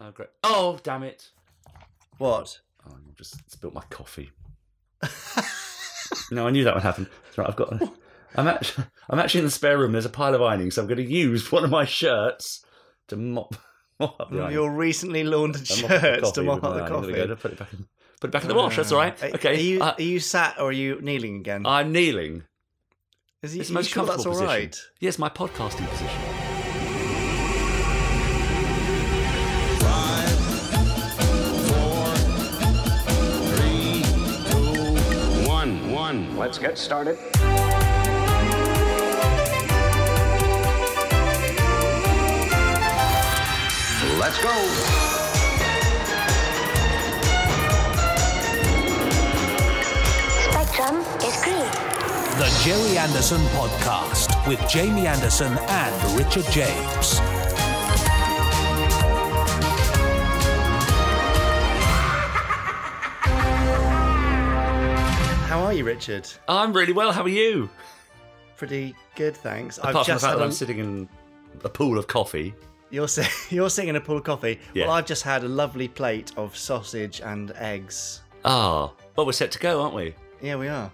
Oh, great. Oh, damn it. What? Oh, I just spilled my coffee. No, I knew that would happen. That's right, I've got... I'm actually in the spare room. There's a pile of ironing, so I'm going to use one of my shirts to mop up the ironing. Your recently laundered shirts to mop up the coffee. I'm going to put it back in the wash. That's all right. Okay. Are you sat or are you kneeling again? I'm kneeling. It's the most comfortable position. That's all right. Yes, my podcasting position. Let's get started. Let's go. Spectrum is green. The Gerry Anderson Podcast with Jamie Anderson and Richard James. How are you, Richard? I'm really well. How are you? Pretty good, thanks. Apart from the fact that I'm sitting in a pool of coffee. You're sitting in a pool of coffee? Yeah. Well, I've just had a lovely plate of sausage and eggs. Ah, well, we're set to go, aren't we? Yeah, we are.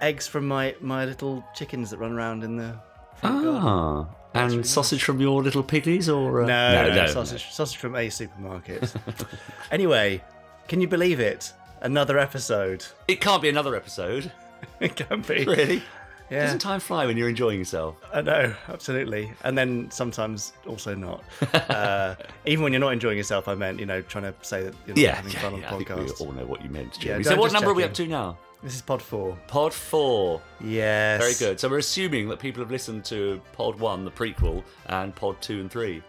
Eggs from my little chickens that run around in the front garden. And really sausage nice. From your little piggies? Or no, sausage from a supermarket. Anyway, can you believe it? Another episode. It can't be another episode. It can't be. Really? Yeah. Doesn't time fly when you're enjoying yourself? I know, absolutely. And then sometimes also not. Even when you're not enjoying yourself, I meant, you know, trying to say that you're not having fun on the podcast. I think we all know what you meant, Jamie. Yeah, so what number are we up to now? This is pod 4. Pod 4. Yes. Very good. So we're assuming that people have listened to pod 1, the prequel, and pod 2 and 3.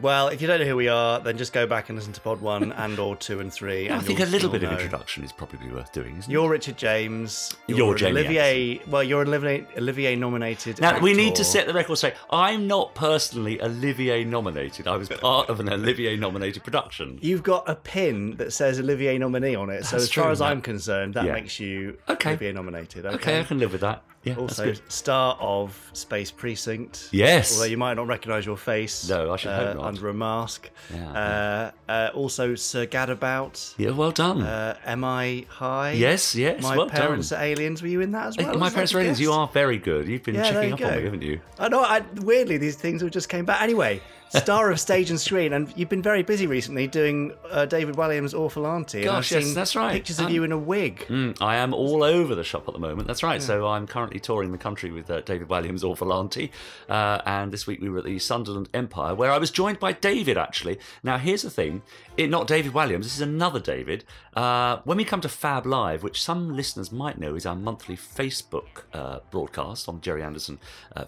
Well, if you don't know who we are, then just go back and listen to pod 1 and or 2 and 3. And I think a little bit of introduction is probably worth doing, isn't it? You're Richard James. You're Jamie Olivier. Anderson. Well, you're an Olivier nominated Now, actor. We need to set the record straight. I'm not personally Olivier nominated. I was part of an Olivier nominated production. You've got a pin that says Olivier nominee on it. That's so as true, far as I'm concerned, that makes you Olivier nominated. Okay, I can live with that. Yeah, also, star of Space Precinct. Yes. Although you might not recognise your face. No, I should hope not. Under a mask. Yeah. Also, Sir Gadabout. Yeah, well done. Am I High? Yes, yes, My well Parents done. Are Aliens. Were you in that as well? My Parents Are Aliens. You are very good. You've been checking up on me, haven't you? I know. Weirdly, these things all just came back. Anyway, star of Stage and Screen. And you've been very busy recently doing David Walliams' Awful Auntie. Gosh, yes, that's right. Pictures of you in a wig. I am all over the shop at the moment. That's right. Yeah. So I'm currently touring the country with David Walliams' Awful Auntie, and this week we were at the Sunderland Empire, where I was joined by David, actually. Now, here's the thing, not David Walliams, this is another David. When we come to Fab Live, which some listeners might know is our monthly Facebook broadcast on Gerry Anderson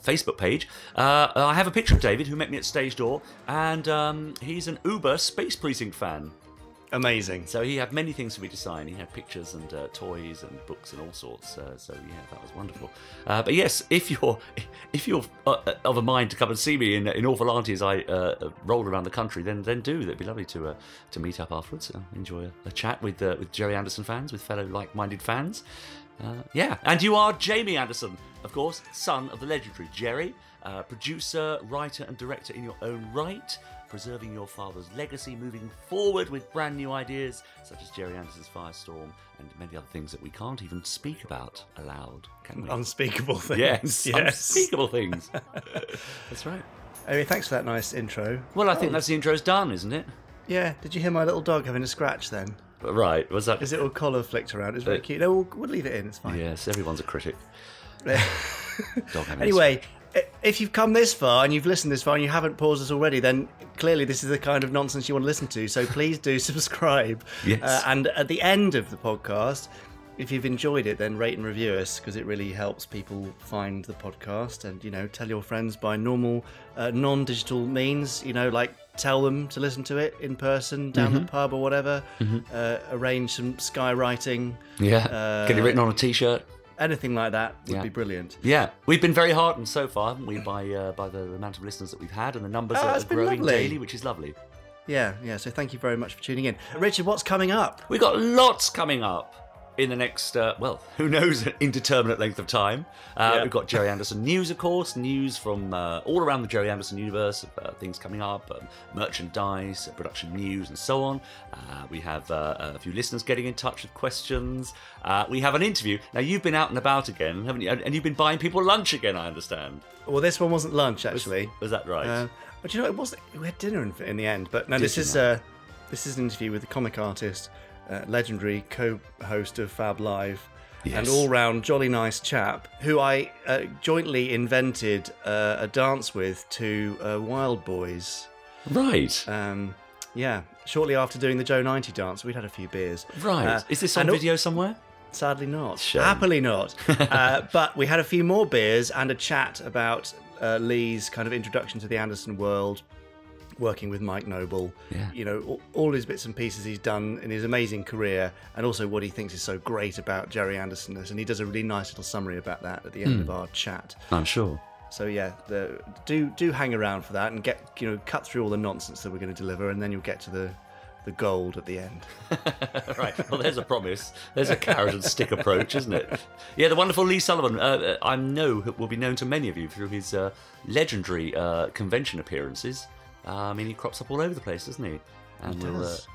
Facebook page, I have a picture of David, who met me at stage door, and he's an uber Space Precinct fan. Amazing. So he had many things for me to sign. He had pictures and toys and books and all sorts. So yeah, that was wonderful. But yes, if you're of a mind to come and see me in Awful Auntie as I roll around the country, then do. It'd be lovely to meet up afterwards. Enjoy a chat with Gerry Anderson fans, with fellow like-minded fans. Yeah, and you are Jamie Anderson, of course, son of the legendary Gerry, producer, writer, and director in your own right. Preserving your father's legacy, moving forward with brand new ideas such as Gerry Anderson's Firestorm and many other things that we can't even speak about aloud, can we? Unspeakable things. Yes. Unspeakable things. That's right. Anyway, thanks for that nice intro. Well, I think that's the intro's done, isn't it? Yeah. Did you hear my little dog having a scratch then? Right. Was that? His little collar flicked around. It's very cute. No, we'll leave it in. It's fine. Yes, everyone's a critic. Dog anyway. If you've come this far and you've listened this far and you haven't paused us already, then clearly this is the kind of nonsense you want to listen to. So please do subscribe. Yes. And at the end of the podcast, if you've enjoyed it, then rate and review us, because it really helps people find the podcast. And, you know, tell your friends by normal, non-digital means, you know, like tell them to listen to it in person, down the pub or whatever. Arrange some skywriting. Yeah. Get it written on a T-shirt. Anything like that would be brilliant. Yeah, we've been very heartened so far, haven't we, by the amount of listeners that we've had, and the numbers are growing daily, which is lovely. Yeah, so thank you very much for tuning in. Richard, what's coming up? We've got lots coming up. in the next, well, who knows, an indeterminate length of time. We've got Gerry Anderson news, of course, news from all around the Gerry Anderson universe, of things coming up, merchandise, production news, and so on. We have a few listeners getting in touch with questions. We have an interview. Now, you've been out and about again, haven't you? And you've been buying people lunch again, I understand. Well, this one wasn't lunch, actually. Was that right? But you know, it wasn't. We had dinner in the end. But no, this is an interview with the comic artist, legendary co-host of Fab Live, and all-round jolly nice chap who I jointly invented a dance with to Wild Boys. Right. Yeah. Shortly after doing the Joe 90 dance, we'd had a few beers. Right. Is this on video somewhere? Sadly not. Shame. Happily not. But we had a few more beers and a chat about Lee's kind of introduction to the Anderson world, working with Mike Noble, you know, all his bits and pieces he's done in his amazing career, and also what he thinks is so great about Gerry Anderson. And he does a really nice little summary about that at the end of our chat. I'm sure. So yeah, do hang around for that and get, you know, cut through all the nonsense that we're going to deliver, and then you'll get to the gold at the end. Right, well, there's a promise. There's a carrot and stick approach, isn't it? Yeah, the wonderful Lee Sullivan, I know will be known to many of you through his legendary convention appearances. I mean, he crops up all over the place, doesn't he? And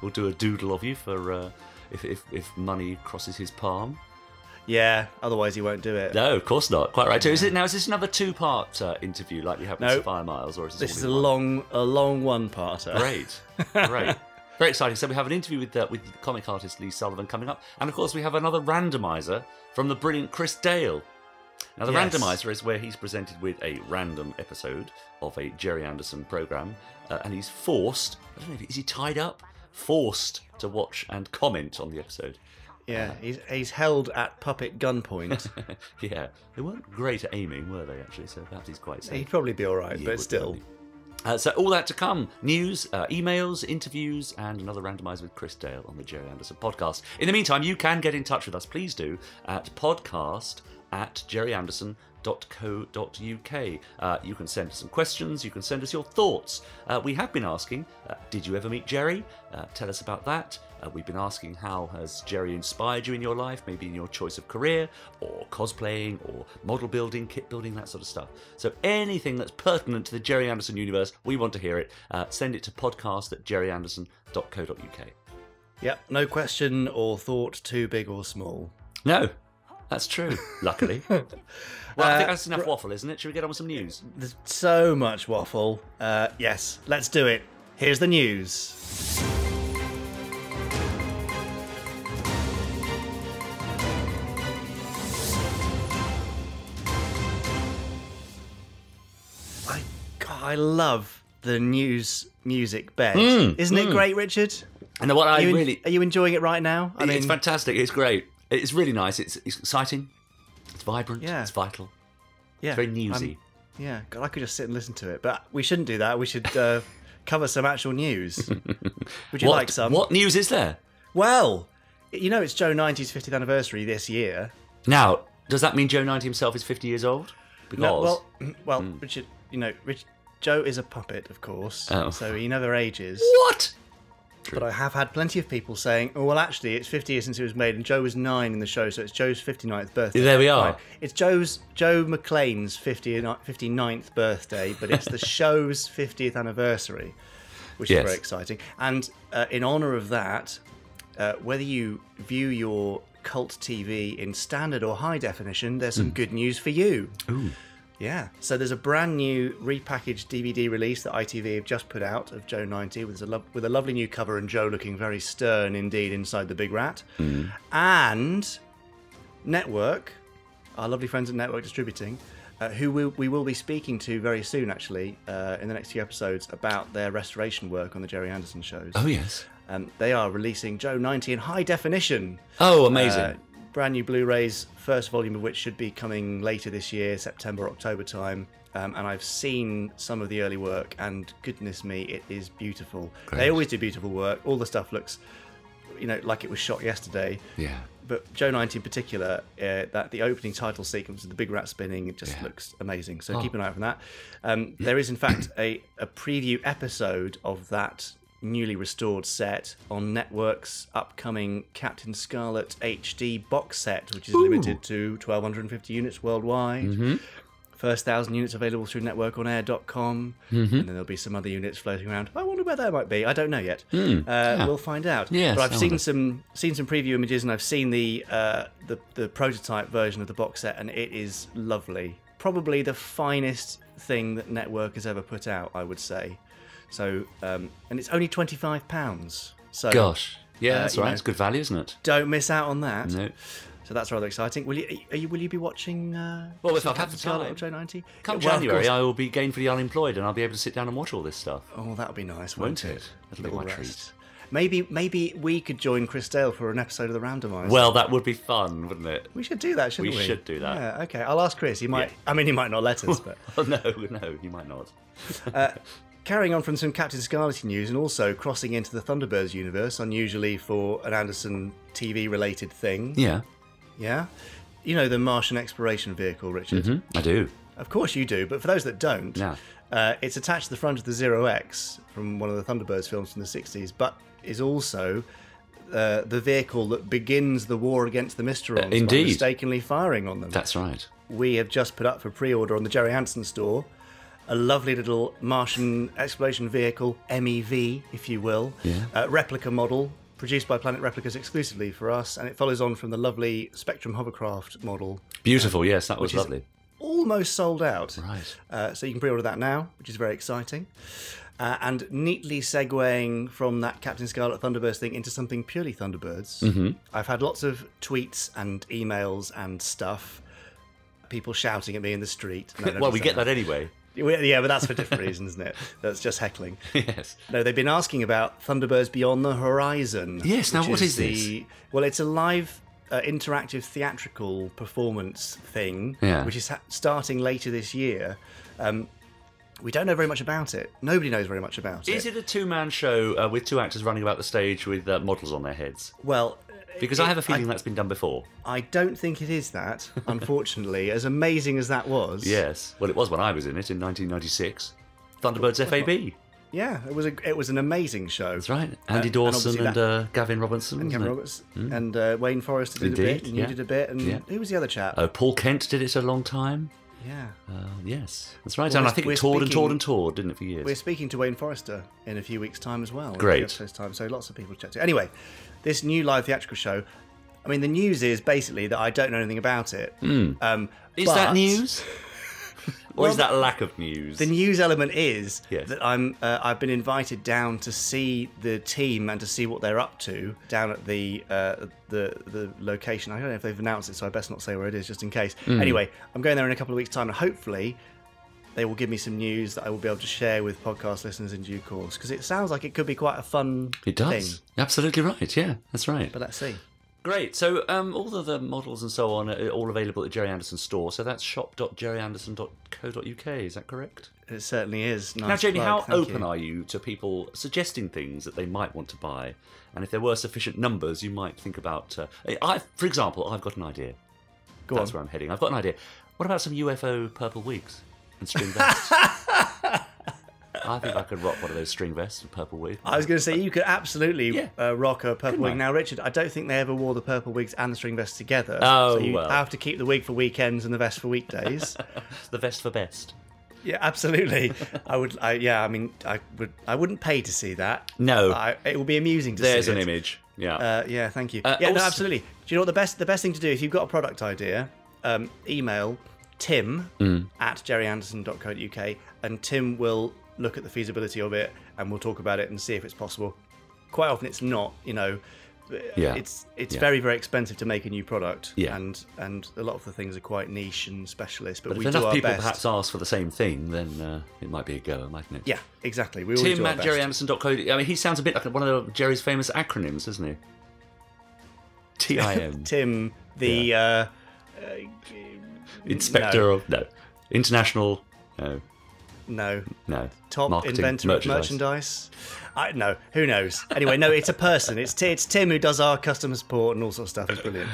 we'll do a doodle of you for if money crosses his palm. Yeah, otherwise he won't do it. No, of course not. Quite right. So is it now? Is this another two-part interview like we have with Fire Miles, or is this? This is a long one-parter. Great, great. Very exciting. So we have an interview with the comic artist Lee Sullivan coming up. And, of course, we have another randomiser from the brilliant Chris Dale. Now, the randomiser is where he's presented with a random episode of a Gerry Anderson programme. And he's forced, I don't know, is he tied up? Forced to watch and comment on the episode. Yeah, he's held at puppet gunpoint. Yeah. They weren't great at aiming, were they, actually? So perhaps he's quite safe. He'd probably be all right, yeah, but still... Probably. So all that to come, news, emails, interviews, and another randomiser with Chris Dale on the Gerry Anderson podcast. In the meantime, you can get in touch with us, please do, at podcast@gerryanderson.co.uk. You can send us some questions, you can send us your thoughts. We have been asking, did you ever meet Gerry? Tell us about that. We've been asking, how has Gerry inspired you in your life, maybe in your choice of career, or cosplaying, or model building, kit building, that sort of stuff. So anything that's pertinent to the Gerry Anderson universe, we want to hear it. Send it to podcast@gerryanderson.co.uk. Yep, no question or thought too big or small. No, that's true, luckily. Well, I think that's enough waffle, isn't it? Should we get on with some news? There's so much waffle. Yes, let's do it. Here's the news. I love the music bed. Isn't it great, Richard? And what are you enjoying it right now? I mean, it's fantastic. It's great. It's really nice. It's exciting. It's vibrant. Yeah. It's vital. Yeah. It's very newsy. Yeah. God, I could just sit and listen to it, but we shouldn't do that. We should cover some actual news. Would you like some? What news is there? Well, you know, it's Joe 90's 50th anniversary this year. Now, does that mean Joe 90 himself is 50 years old? Because no, well, Richard, you know, Joe is a puppet, of course, so he never ages. What? But I have had plenty of people saying, oh, well, actually, it's 50 years since it was made, and Joe was 9 in the show, so it's Joe's 59th birthday. There we are. Right. It's Joe McLean's 59th birthday, but it's the show's 50th anniversary, which is very exciting. And in honour of that, whether you view your cult TV in standard or high definition, there's some good news for you. Ooh. Yeah, so there's a brand new repackaged DVD release that ITV have just put out of Joe 90 with a lovely new cover and Joe looking very stern indeed inside the big rat. And Network, our lovely friends at Network Distributing, who we will be speaking to very soon actually in the next few episodes about their restoration work on the Gerry Anderson shows. Oh, yes. They are releasing Joe 90 in high definition. Oh, amazing. Brand new Blu-rays, first volume of which should be coming later this year, September, October time. And I've seen some of the early work, and goodness me, it is beautiful. Great. They always do beautiful work. All the stuff looks, you know, like it was shot yesterday. Yeah. But Joe 90 in particular, that the opening title sequence of the big rat spinning, it just looks amazing. So keep an eye out for that. There is, in fact, a preview episode of that newly restored set on Network's upcoming Captain Scarlet HD box set, which is limited to 1,250 units worldwide. First 1,000 units available through networkonair.com, and then there'll be some other units floating around. I wonder where they might be. I don't know yet. We'll find out. Yes, but I've seen some preview images, and I've seen the prototype version of the box set, and it is lovely. Probably the finest thing that Network has ever put out, I would say. So, and it's only £25. So, gosh, yeah, that's right. It's good value, isn't it? Don't miss out on that. No. So that's rather exciting. Will you be watching? Well, if I've had the time, Joe 90. Come January, I will be gainfully unemployed, and I'll be able to sit down and watch all this stuff. Oh, that'll be nice, won't it? That'll be my treat. Maybe we could join Chris Dale for an episode of the Randomizer. Well, that would be fun, wouldn't it? We should do that, shouldn't we? We should do that. Yeah. Okay, I'll ask Chris. He might. Yeah. I mean, he might not let us, but no, he might not. Carrying on from some Captain Scarlet news and also crossing into the Thunderbirds universe, unusually for an Anderson TV-related thing. Yeah. Yeah? You know the Martian Exploration Vehicle, Richard? I do. Of course you do, but for those that don't, it's attached to the front of the Zero X from one of the Thunderbirds films from the 60s, but is also the vehicle that begins the war against the Mysterons by mistakenly firing on them. That's right. We have just put up for pre-order on the Gerry Anderson store a lovely little Martian Exploration Vehicle, MEV, if you will, replica model, produced by Planet Replicas exclusively for us, and it follows on from the lovely Spectrum hovercraft model. Beautiful, yes, that was lovely. Almost sold out. Right. So you can pre-order that now, which is very exciting. And neatly segueing from that Captain Scarlet Thunderbirds thing into something purely Thunderbirds. I've had lots of tweets and emails and stuff, people shouting at me in the street. No, well, we get that anyway. Yeah, but that's for different reasons, isn't it? That's just heckling. Yes. No, they've been asking about Thunderbirds Beyond the Horizon. Yes, now what is this? Well, it's a live interactive theatrical performance thing, which is starting later this year. We don't know very much about it. Nobody knows very much about it. Is it a two-man show with two actors running about the stage with models on their heads? Well... Because I have a feeling that's been done before. I don't think it is that, unfortunately, as amazing as that was. Yes. Well, it was when I was in it in 1996. Thunderbirds FAB. Yeah, it was an amazing show. That's right. Andy Dawson and Gavin Robinson. And Gavin Roberts. And Wayne Forrester did a bit. And you did a bit. And who was the other chap? Paul Kent did it a long time. Yeah. Yes, that's right. Well, and I think it toured and toured and toured, didn't it, for years? We're speaking to Wayne Forrester in a few weeks' time as well. Great. So lots of people checked it. Anyway... This new live theatrical show, I mean, the news is basically that I don't know anything about it. Is that news? Or is that lack of news? The news element is that I've been invited down to see the team and to see what they're up to down at the location. I don't know if they've announced it, so I best not say where it is, just in case. Anyway, I'm going there in a couple of weeks' time, and hopefully... they will give me some news that I will be able to share with podcast listeners in due course, because it sounds like it could be quite a fun thing. It does. Absolutely right. Yeah, that's right. But let's see. Great. So all of the models and so on are all available at the Gerry Anderson store. So that's shop.gerryanderson.co.uk. Is that correct? It certainly is. Nice. Now, Jamie, how open are you to people suggesting things that they might want to buy? And if there were sufficient numbers, you might think about... for example, I've got an idea. Go on. That's where I'm heading. I've got an idea. What about some UFO purple wigs? And string vests. I think I could rock one of those string vests and purple wig. I was going to say, you could absolutely rock a purple wig. Now, Richard, I don't think they ever wore the purple wigs and the string vests together. Oh, so you have to keep the wig for weekends and the vest for weekdays. The vest for best. Yeah, absolutely. I would. I wouldn't pay to see that. No, it will be amusing to see. There's an image. Yeah. Yeah. Thank you. Yeah. Also, no, absolutely. Do you know what the best thing to do if you've got a product idea? Email Tim at gerryanderson.co.uk, and Tim will look at the feasibility of it, and we'll talk about it and see if it's possible. Quite often it's not, you know. Yeah. It's very, very expensive to make a new product, and a lot of the things are quite niche and specialist. But if enough people perhaps ask for the same thing, then it might be a go, mightn't it? Yeah, exactly. We Tim at gerryanderson.co. I mean, he sounds a bit like one of Jerry's famous acronyms, doesn't he? TIM. Tim, the... Yeah. Inspector of... No. International... No. No. No. Top Marketing, inventor merchandise. No. Who knows? Anyway, no, it's a person. It's Tim who does our customer support and all sorts of stuff. It's brilliant.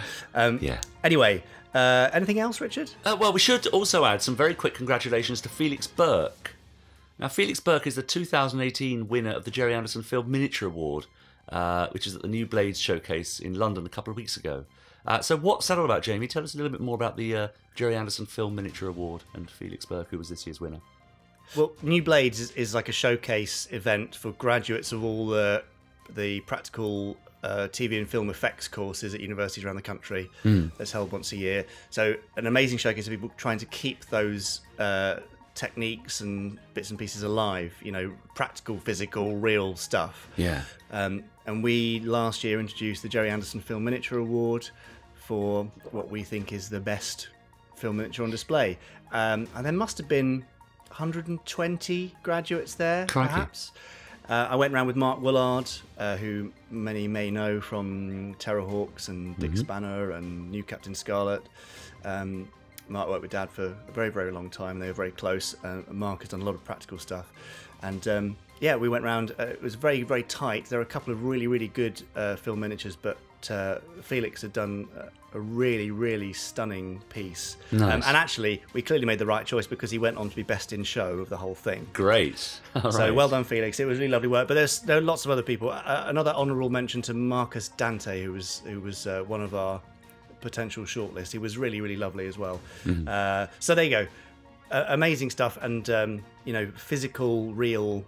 Yeah. Anyway, anything else, Richard? Well, we should also add some very quick congratulations to Felix Burke, Now, Felix Burke is the 2018 winner of the Gerry Anderson Film Miniature Award, which is at the New Blades showcase in London a couple of weeks ago. So what's that all about, Jamie? Tell us a little bit more about the Gerry Anderson Film Miniature Award and Felix Burke, who was this year's winner. Well, New Blades is like a showcase event for graduates of all the practical TV and film effects courses at universities around the country. That's held once a year. So an amazing showcase of people trying to keep those techniques and bits and pieces alive, you know, practical, physical, real stuff. Yeah. And we last year introduced the Gerry Anderson Film Miniature Award for what we think is the best film miniature on display. And there must have been 120 graduates there, crikey, perhaps. I went round with Mark Willard, who many may know from Terrorhawks and Dick Spanner and New Captain Scarlet. Mark worked with Dad for a very, very long time. They were very close. Mark has done a lot of practical stuff. And yeah, we went round. It was very, very tight. There were a couple of really, really good film miniatures, but Felix had done a really, really stunning piece. Nice. And actually, we clearly made the right choice because he went on to be best in show of the whole thing. Great. All so right. Well done, Felix. It was really lovely work. But there are lots of other people. Another honourable mention to Marcus Dante, who was one of our potential shortlist. He was really, really lovely as well. So there you go. Amazing stuff. And, you know, physical, real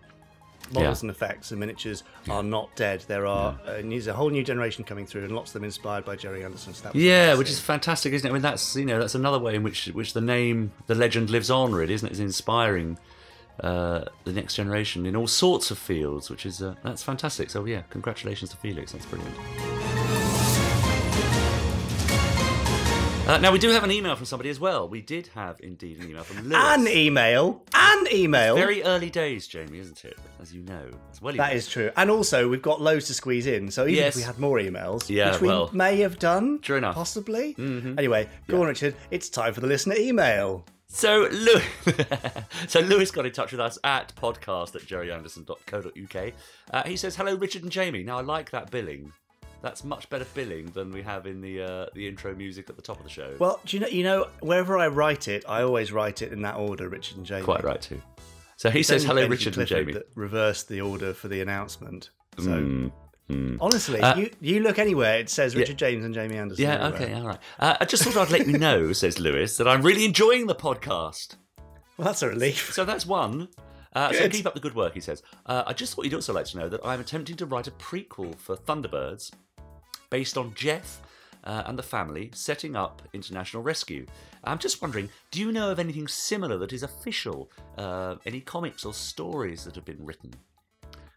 models and effects and miniatures are not dead. There are there's a whole new generation coming through, and lots of them inspired by Gerry Anderson. So that was amazing. Which is fantastic, isn't it? I mean, that's, you know, that's another way in which the name, the legend lives on, really, isn't it? It's inspiring the next generation in all sorts of fields, which is that's fantastic. So yeah, congratulations to Felix. That's brilliant. Now, we do have an email from somebody as well. We did have, indeed, an email from Lewis. An email. It's very early days, Jamie, isn't it? As you know. That is true. And also, we've got loads to squeeze in. So even if we had more emails, which we may have done, sure enough, possibly. Anyway, go on, Richard. It's time for the listener email. So Lewis got in touch with us at podcast@gerryanderson.co.uk. He says, hello, Richard and Jamie. Now, I like that billing. That's much better billing than we have in the intro music at the top of the show. Well, do you know, wherever I write it, I always write it in that order, Richard and Jamie. Quite right, too. So he says, hello, Richard and Jamie. Reverse the order for the announcement. So honestly, you look anywhere, it says Richard James and Jamie Anderson. Yeah, okay, all right. I just thought I'd let you know, says Lewis, that I'm really enjoying the podcast. Well, that's a relief. So that's one. So keep up the good work, he says. I just thought you'd also like to know that I'm attempting to write a prequel for Thunderbirds based on Jeff and the family setting up International Rescue. I'm just wondering, do you know of anything similar that is official? Any comics or stories that have been written?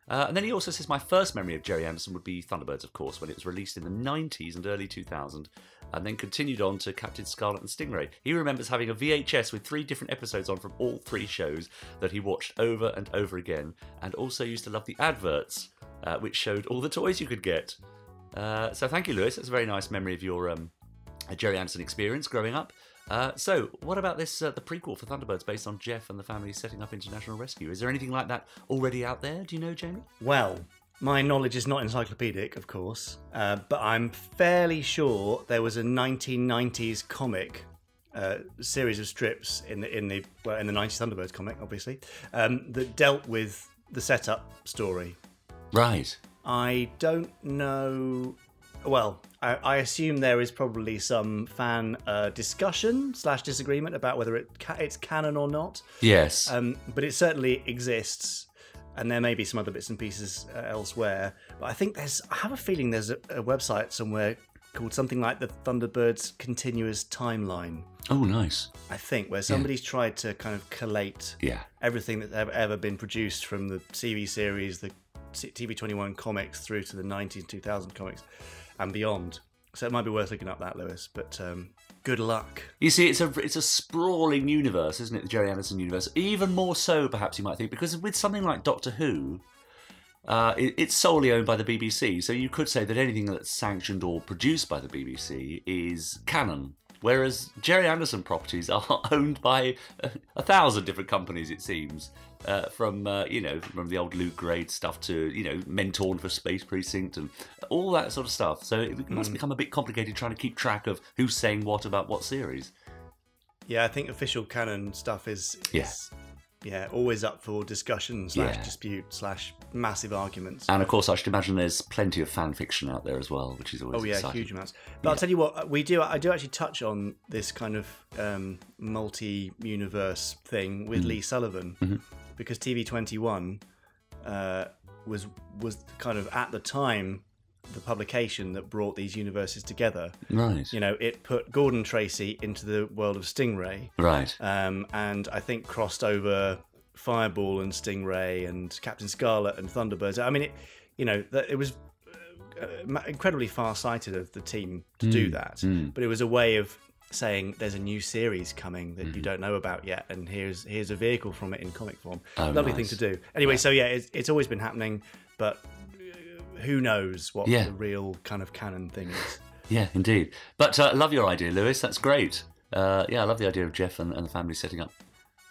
And then he also says, my first memory of Gerry Anderson would be Thunderbirds, of course, when it was released in the 90s and early 2000s, and then continued on to Captain Scarlet and Stingray. He remembers having a VHS with 3 different episodes on from all 3 shows that he watched over and over again, and also used to love the adverts, which showed all the toys you could get. So thank you, Lewis. That's a very nice memory of your Gerry Anderson experience growing up. So what about this, the prequel for Thunderbirds based on Jeff and the family setting up International Rescue? Is there anything like that already out there? Do you know, Jamie? Well, my knowledge is not encyclopedic, of course, but I'm fairly sure there was a 1990s comic series of strips in the 90s Thunderbirds comic, obviously, that dealt with the setup story. Right. I don't know. Well, I assume there is probably some fan discussion / disagreement about whether it's canon or not. Yes. But it certainly exists, and there may be some other bits and pieces elsewhere. But I think I have a feeling there's a website somewhere called something like the Thunderbirds Continuous Timeline. Oh, nice. I think, where somebody's tried to kind of collate everything that's ever been produced from the TV series, the TV21 comics through to the 90s, 2000 comics and beyond. So it might be worth looking up that, Lewis, but good luck. You see, it's a sprawling universe, isn't it, the Gerry Anderson universe? Even more so, perhaps, you might think, because with something like Doctor Who, it's solely owned by the BBC, so you could say that anything that's sanctioned or produced by the BBC is canon, whereas Gerry Anderson properties are owned by 1,000 different companies, it seems. From the old Luke Grade stuff to, you know, Mentorn for Space Precinct and all that sort of stuff. So it must become a bit complicated trying to keep track of who's saying what about what series. Yeah, I think official canon stuff is Yeah, always up for discussion / dispute / massive arguments. And of course, I should imagine there's plenty of fan fiction out there as well, which is always exciting. Huge amounts. But I'll tell you what, I do actually touch on this kind of multi-universe thing with Lee Sullivan, because TV21 was kind of, at the time, the publication that brought these universes together. Right. You know, it put Gordon Tracy into the world of Stingray. Right. And I think crossed over Fireball and Stingray and Captain Scarlet and Thunderbirds. I mean, it was incredibly far-sighted of the team to do that. But it was a way of saying there's a new series coming that you don't know about yet, and here's a vehicle from it in comic form. Oh, Lovely thing to do. Anyway, so yeah, it's always been happening, but who knows what the real kind of canon thing is. Yeah, indeed. But I love your idea, Lewis. That's great. Yeah, I love the idea of Jeff and the family setting up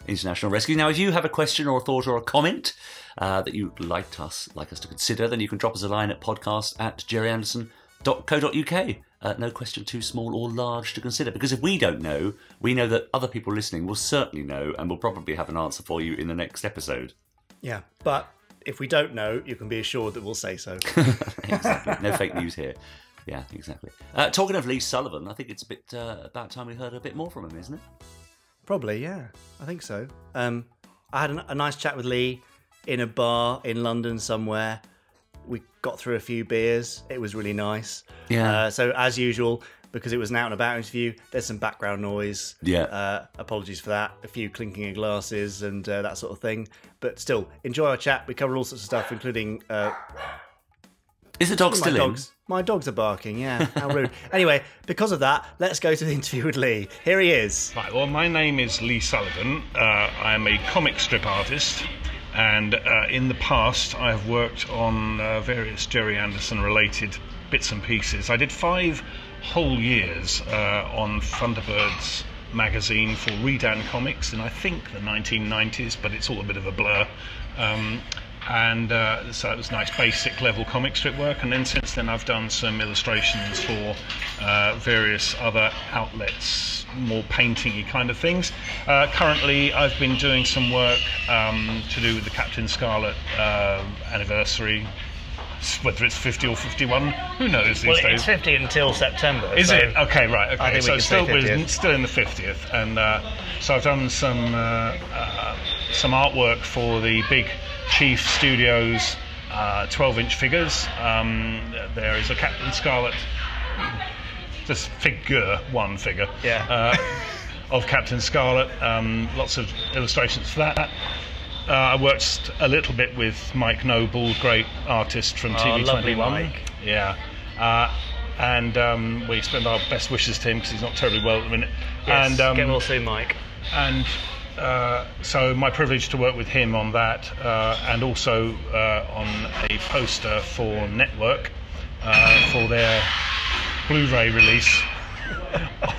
International Rescue. Now, if you have a question or a thought or a comment that you'd like us to consider, then you can drop us a line at podcast@gerryanderson.co.uk. No question too small or large to consider, because if we don't know, we know that other people listening will certainly know and will probably have an answer for you in the next episode. Yeah, but if we don't know, you can be assured that we'll say so. Exactly. No fake news here. Yeah, exactly. Talking of Lee Sullivan, I think it's a bit about time we heard a bit more from him, isn't it? Probably, yeah. I think so. I had a nice chat with Lee in a bar in London somewhere. We got through a few beers. It was really nice. Yeah. So as usual, because it was an out and about interview, there's some background noise. Yeah. Apologies for that. A few clinking of glasses and that sort of thing. But still, enjoy our chat. We cover all sorts of stuff, including... Is the dog still in? My dogs are barking, yeah. How rude. Anyway, because of that, let's go to the interview with Lee. Here he is. Right, well, my name is Lee Sullivan. I'm a comic strip artist. And in the past, I have worked on various Gerry Anderson-related bits and pieces. I did 5... whole years on Thunderbirds magazine for Redan Comics in I think the 1990s, but it's all a bit of a blur, and so it was nice basic level comic strip work, and then since then I've done some illustrations for various other outlets, more painting-y kind of things. Currently I've been doing some work to do with the Captain Scarlet anniversary, whether it's 50 or 51, who knows these days. Well, it's 50 until September. Is it? Okay, right. Okay, so we're still in the 50th, and so I've done some artwork for the Big Chief Studios 12-inch figures. There is a Captain Scarlet, just one figure. Yeah. Of Captain Scarlet. Lots of illustrations for that. I worked a little bit with Mike Noble, great artist from TV21. Lovely Mike. Yeah. And we spend our best wishes to him because he's not terribly well at the minute. Yes, and, get well soon, Mike. And so my privilege to work with him on that, and also on a poster for Network for their Blu-ray release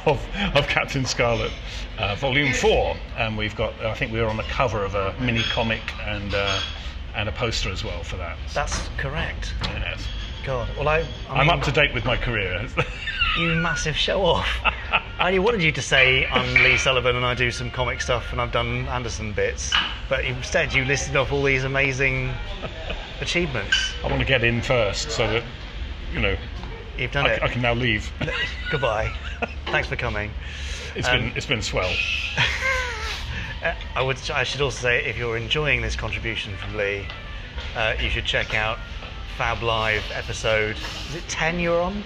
of Captain Scarlet Volume 4, and we've got, I think we were on the cover of a mini comic and a poster as well for that. That's correct. Yes. God, well I'm up to date with my career. You massive show off. I wanted you to say I'm Lee Sullivan and I do some comic stuff and I've done Anderson bits, but instead you listed off all these amazing achievements. I want to get in first so that, you've done it. I can now leave. Goodbye. Thanks for coming. It's been swell. I should also say, if you're enjoying this contribution from Lee, you should check out Fab Live episode. Is it 10 you're on?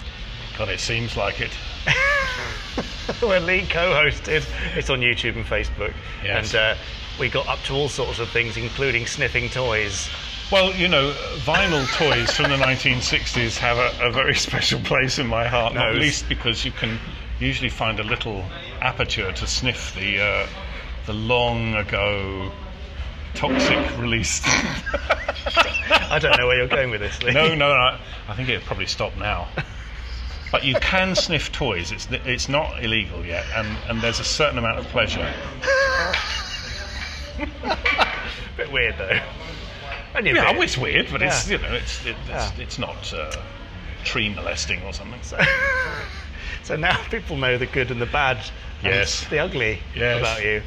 God, it seems like it. Where Lee co-hosted. It's on YouTube and Facebook. Yes. And we got up to all sorts of things, including sniffing toys. Well, vinyl toys from the 1960s have a very special place in my heart, not least because you can usually find a little aperture to sniff the long ago toxic release. I don't know where you're going with this, Lee. No, I think it'll probably stop now. But you can sniff toys, it's not illegal yet, and there's a certain amount of pleasure. Bit weird, though. Yeah, well, it's weird, but it's it's not tree molesting or something. So now people know the good and the bad, and the ugly about you.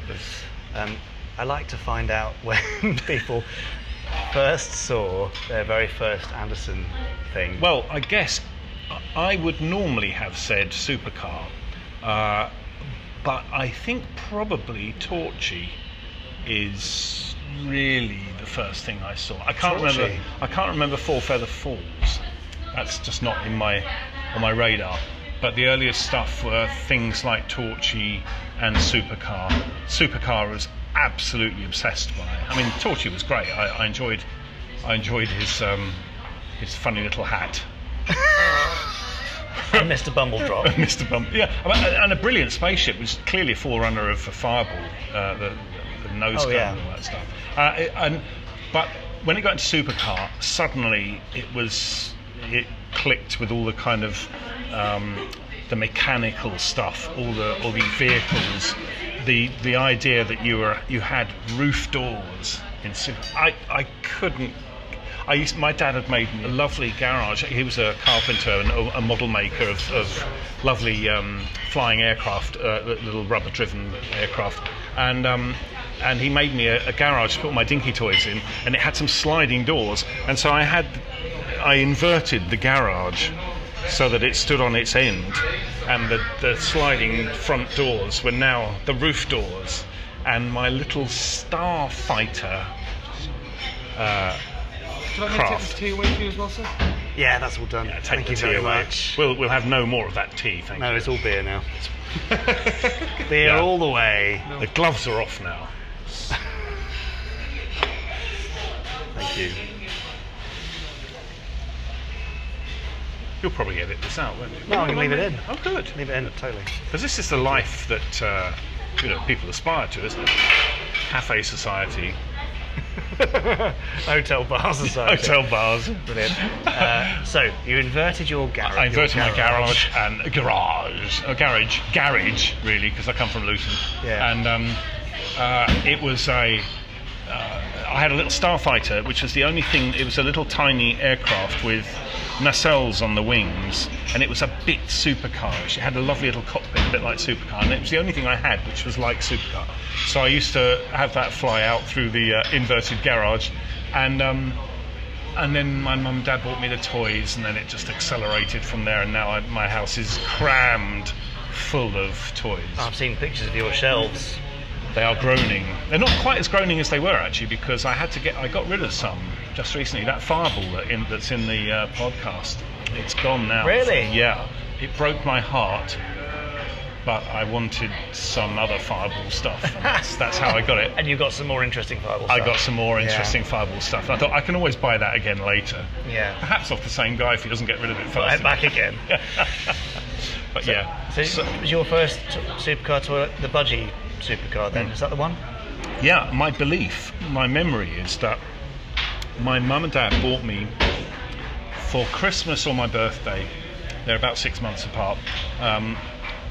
I like to find out when people first saw their very first Anderson thing. Well, I guess I would normally have said Supercar, but I think probably Torchy is really the first thing I saw. I can't remember Four Feather Falls. That's just not in my on my radar. But the earliest stuff were things like Torchy and Supercar. Supercar was absolutely obsessed by. I mean, Torchy was great. I enjoyed his funny little hat. And Mr. Bumbledrop. Mr. Bumble, yeah, and a brilliant spaceship, which is clearly a forerunner of Fireball, the nose gun, yeah, and all that stuff. But when it got into Supercar, suddenly it clicked with all the kind of the mechanical stuff, all the vehicles, the idea that you had roof doors in Supercar. My dad had made a lovely garage. He was a carpenter and a model maker of lovely flying aircraft, little rubber-driven aircraft, and he made me a garage to put all my dinky toys in, and it had some sliding doors, and so I inverted the garage so that it stood on its end, and the sliding front doors were now the roof doors, and my little starfighter. Can I take the tea away for you as well, sir? Yeah, that's all done. Yeah, thank you very much. We'll have no more of that tea, thank you. No, it's all beer now. Beer, yeah, all the way. No. The gloves are off now. Thank you. You'll probably edit this out, won't you? No, I'm going to leave it in. Oh, good. Leave it in, totally. Because this is the life that people aspire to, isn't it? Cafe society. Hotel bars aside. Hotel bars. Brilliant. So you inverted your garage. I inverted my garage and garage. A garage. Garage, really, because I come from Luton. Yeah. And it was a... I had a little starfighter, which was the only thing... It was a little tiny aircraft with nacelles on the wings, and it was a bit supercarish. It had a lovely little cockpit, a bit like Supercar, and it was the only thing I had which was like Supercar. So I used to have that fly out through the inverted garage, and then my mum and dad bought me the toys, and then it just accelerated from there, and now my house is crammed full of toys. I've seen pictures of your shelves. They are groaning. They're not quite as groaning as they were, actually, because I got rid of some just recently. That Fireball that's in the podcast, it's gone now. Really? Yeah. It broke my heart, but I wanted some other Fireball stuff. And that's how I got it. And you got some more interesting Fireball stuff. I got some more interesting Fireball stuff. And I thought, I can always buy that again later. Yeah. Perhaps off the same guy if he doesn't get rid of it first. Buy it back again. But so, yeah. So was your first Supercar toy the budgie Supercar then? Is that the one? Yeah, my belief, my memory is that my mum and dad bought me for Christmas or my birthday, they're about 6 months apart,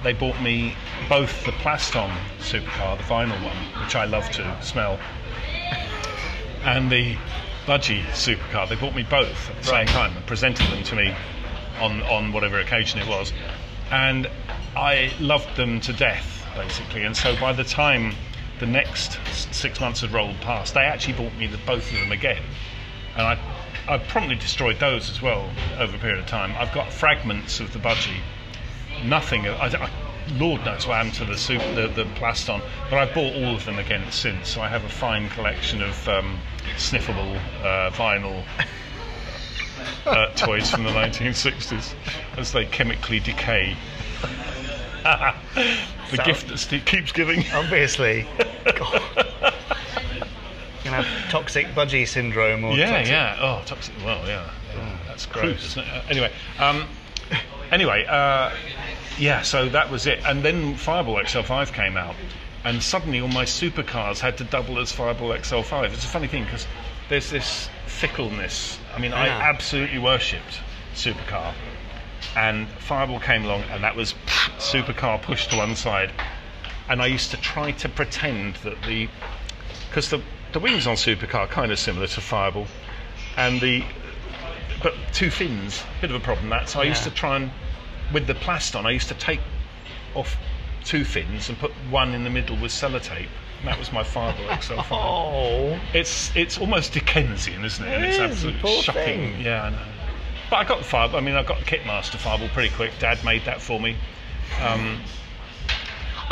they bought me both the Plaston Supercar, the vinyl one, which I love to smell, and the budgie Supercar. They bought me both at the same time and presented them to me on whatever occasion it was, and I loved them to death, basically. And so by the time the next 6 months had rolled past, they actually bought me both of them again, and I promptly destroyed those as well over a period of time. I've got fragments of the budgie, nothing, Lord knows what happened to the Plaston, but I've bought all of them again since, so I have a fine collection of sniffable vinyl toys from the 1960s as they chemically decay. The gift that Steve keeps giving. Obviously. God. You know, toxic budgie syndrome or Oh, toxic. Well, yeah. Oh, that's gross, isn't it? Anyway, so that was it. And then Fireball XL5 came out, and suddenly all my supercars had to double as Fireball XL5. It's a funny thing because there's this fickleness. I mean, yeah. I absolutely worshipped Supercar. And Fireball came along, and that was Supercar pushed to one side. And I used to try to pretend that because the wings on Supercar are kind of similar to Fireball, and but two fins, bit of a problem that. So I used to try and, with the Plaston, I used to take off two fins and put one in the middle with sellotape And that was my Fireball XL5. Oh, it's almost Dickensian, isn't it? It's absolutely shocking. Thing. Yeah, I know. But I got the Fireball. I mean, I got the Kitmaster Fireball pretty quick. Dad made that for me.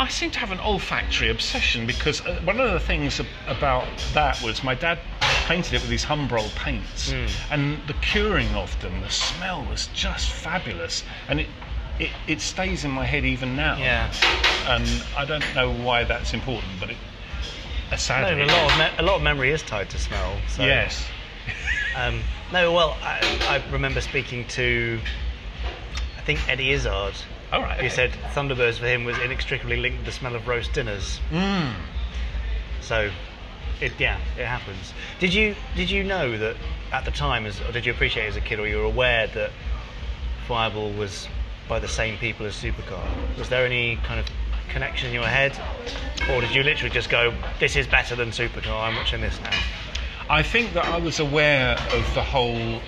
I seem to have an olfactory obsession because one of the things about that was my dad painted it with these Humbrol paints, and the curing of them, the smell was just fabulous, and it stays in my head even now. Yeah. And I don't know why that's important, but sadly, a lot of memory is tied to smell. So. Yes. I remember speaking to, I think, Eddie Izzard. All right. He said Thunderbirds for him was inextricably linked with the smell of roast dinners. Mm. So, it happens. Did you know that at the time, or did you appreciate it as a kid, or you were aware that Fireball was by the same people as Supercar? Was there any kind of connection in your head, or did you literally just go, "This is better than Supercar. I'm watching this now"? I think that I was aware of the whole.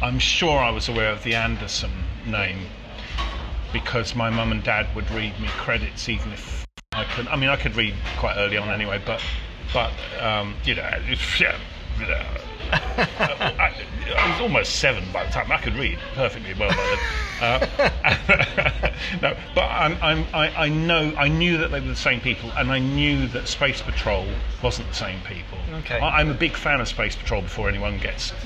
I'm sure I was aware of the Anderson name because my mum and dad would read me credits, even if I couldn't. I mean, I could read quite early on anyway, but you know, I was almost 7 by the time. I could read perfectly well by then. No, but I knew that they were the same people, and I knew that Space Patrol wasn't the same people. Okay. I'm a big fan of Space Patrol before anyone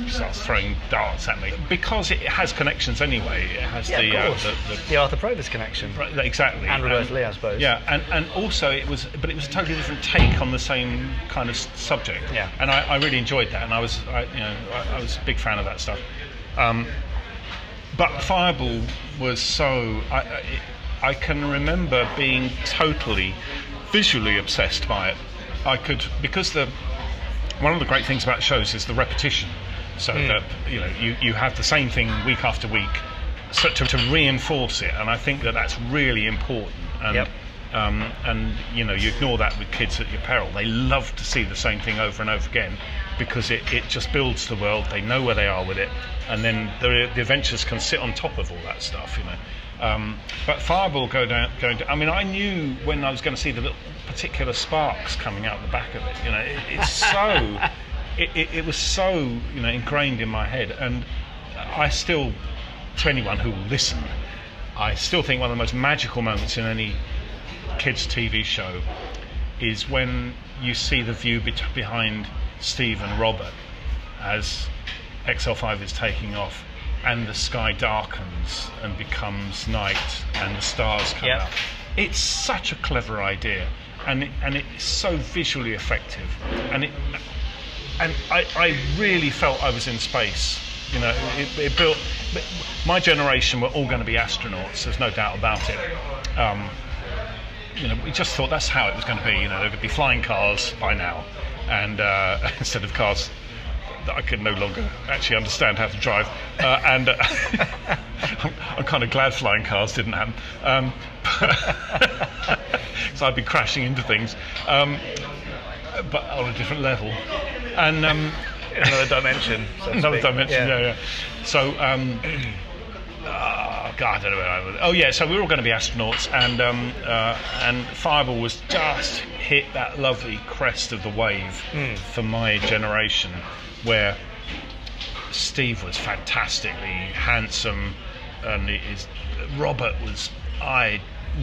starts throwing darts at me, because it has connections anyway. It has the Arthur Provis connection, right, exactly, and Robert Lee, I suppose. Yeah, and also it was a totally different take on the same kind of subject. Yeah, and I really enjoyed that, and I was a big fan of that stuff. But Fireball was so... I can remember being totally visually obsessed by it. I could... Because one of the great things about shows is the repetition. So that, you know, you have the same thing week after week so to reinforce it. And I think that that's really important. And, yep. And, you know, you ignore that with kids at your peril. They love to see the same thing over and over again, because it just builds the world. They know where they are with it, and then the adventures can sit on top of all that stuff, you know. But Fireball going down. I mean, I knew when I was going to see the little particular sparks coming out the back of it. You know, it's so it was so, you know, ingrained in my head, and I still, to anyone who will listen, I still think one of the most magical moments in any kids' TV show is when you see the view behind Steve and Robert as XL5 is taking off, and the sky darkens and becomes night, and the stars come out. It's such a clever idea, and it's so visually effective, and I really felt I was in space. You know, it built. My generation were all going to be astronauts. There's no doubt about it. You know, we just thought that's how it was going to be. You know, there would be flying cars by now, and instead of cars that I could no longer actually understand how to drive, and I'm kind of glad flying cars didn't happen, so I'd be crashing into things, but on a different level, and another dimension. Yeah. So. God, I don't know where I was. Oh yeah, so we were all going to be astronauts, and Fireball was just hit that lovely crest of the wave for my generation, where Steve was fantastically handsome, and Robert was. I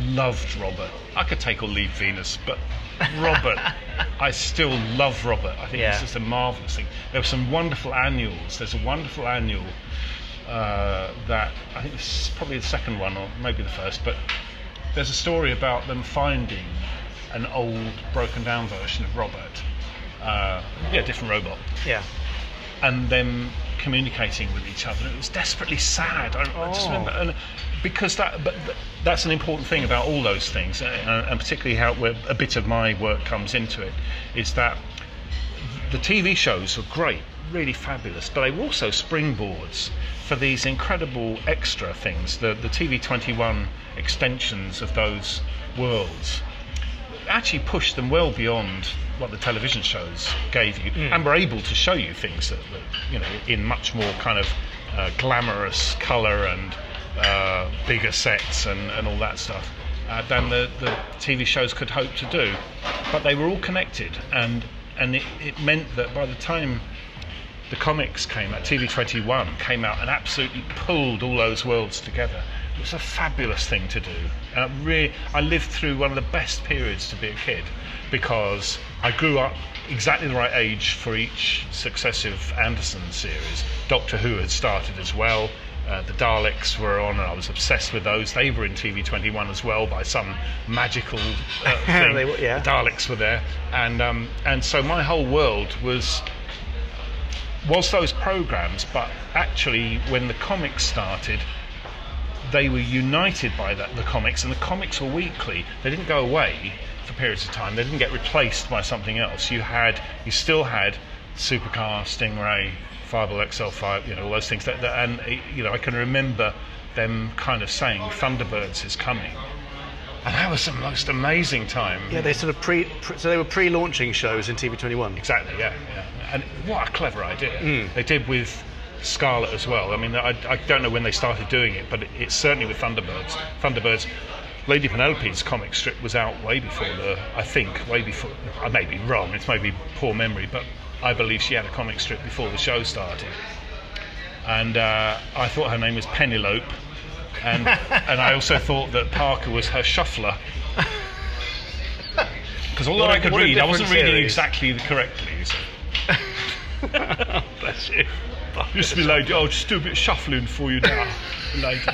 loved Robert. I could take or leave Venus, but Robert, I still love Robert. I think it's just a marvelous thing. There were some wonderful annuals. There's a wonderful annual. That I think this is probably the second one, or maybe the first, but there's a story about them finding an old broken down version of Robert, different robot, and them communicating with each other. It was desperately sad. I just remember, and because that's an important thing about all those things, and particularly where a bit of my work comes into it, is that the TV shows were great, really fabulous, but they were also springboards for these incredible extra things, the TV21 extensions of those worlds actually pushed them well beyond what the television shows gave you, and were able to show you things that you know, in much more kind of glamorous colour and bigger sets and all that stuff. than the TV shows could hope to do. But they were all connected, and it meant that by the time the comics came out, TV21 came out and absolutely pulled all those worlds together. It was a fabulous thing to do. And I lived through one of the best periods to be a kid, because I grew up exactly the right age for each successive Anderson series. Doctor Who had started as well. The Daleks were on, and I was obsessed with those. They were in TV21 as well by some magical thing. Yeah. The Daleks were there, and so my whole world was those programs. But actually, when the comics started, they were united by that, the comics, and the comics were weekly. They didn't go away for periods of time. They didn't get replaced by something else. You still had Supercar, Stingray, Fireball XL5, you know, all those things. And you know, I can remember them kind of saying, "Thunderbirds is coming," and that was the most amazing time. Yeah, they sort of so they were pre-launching shows in TV21. Exactly. Yeah. And what a clever idea they did with Scarlet as well. I mean, I don't know when they started doing it, but it's certainly with Thunderbirds. Lady Penelope's comic strip was out way before I think way before. I may be wrong. It's maybe poor memory, but I believe she had a comic strip before the show started, and I thought her name was Penelope, and I also thought that Parker was her shuffler, because although I could read, I wasn't reading exactly correctly. So. Bless you. Just be like, I'll just do a bit of shuffling for you now. Later.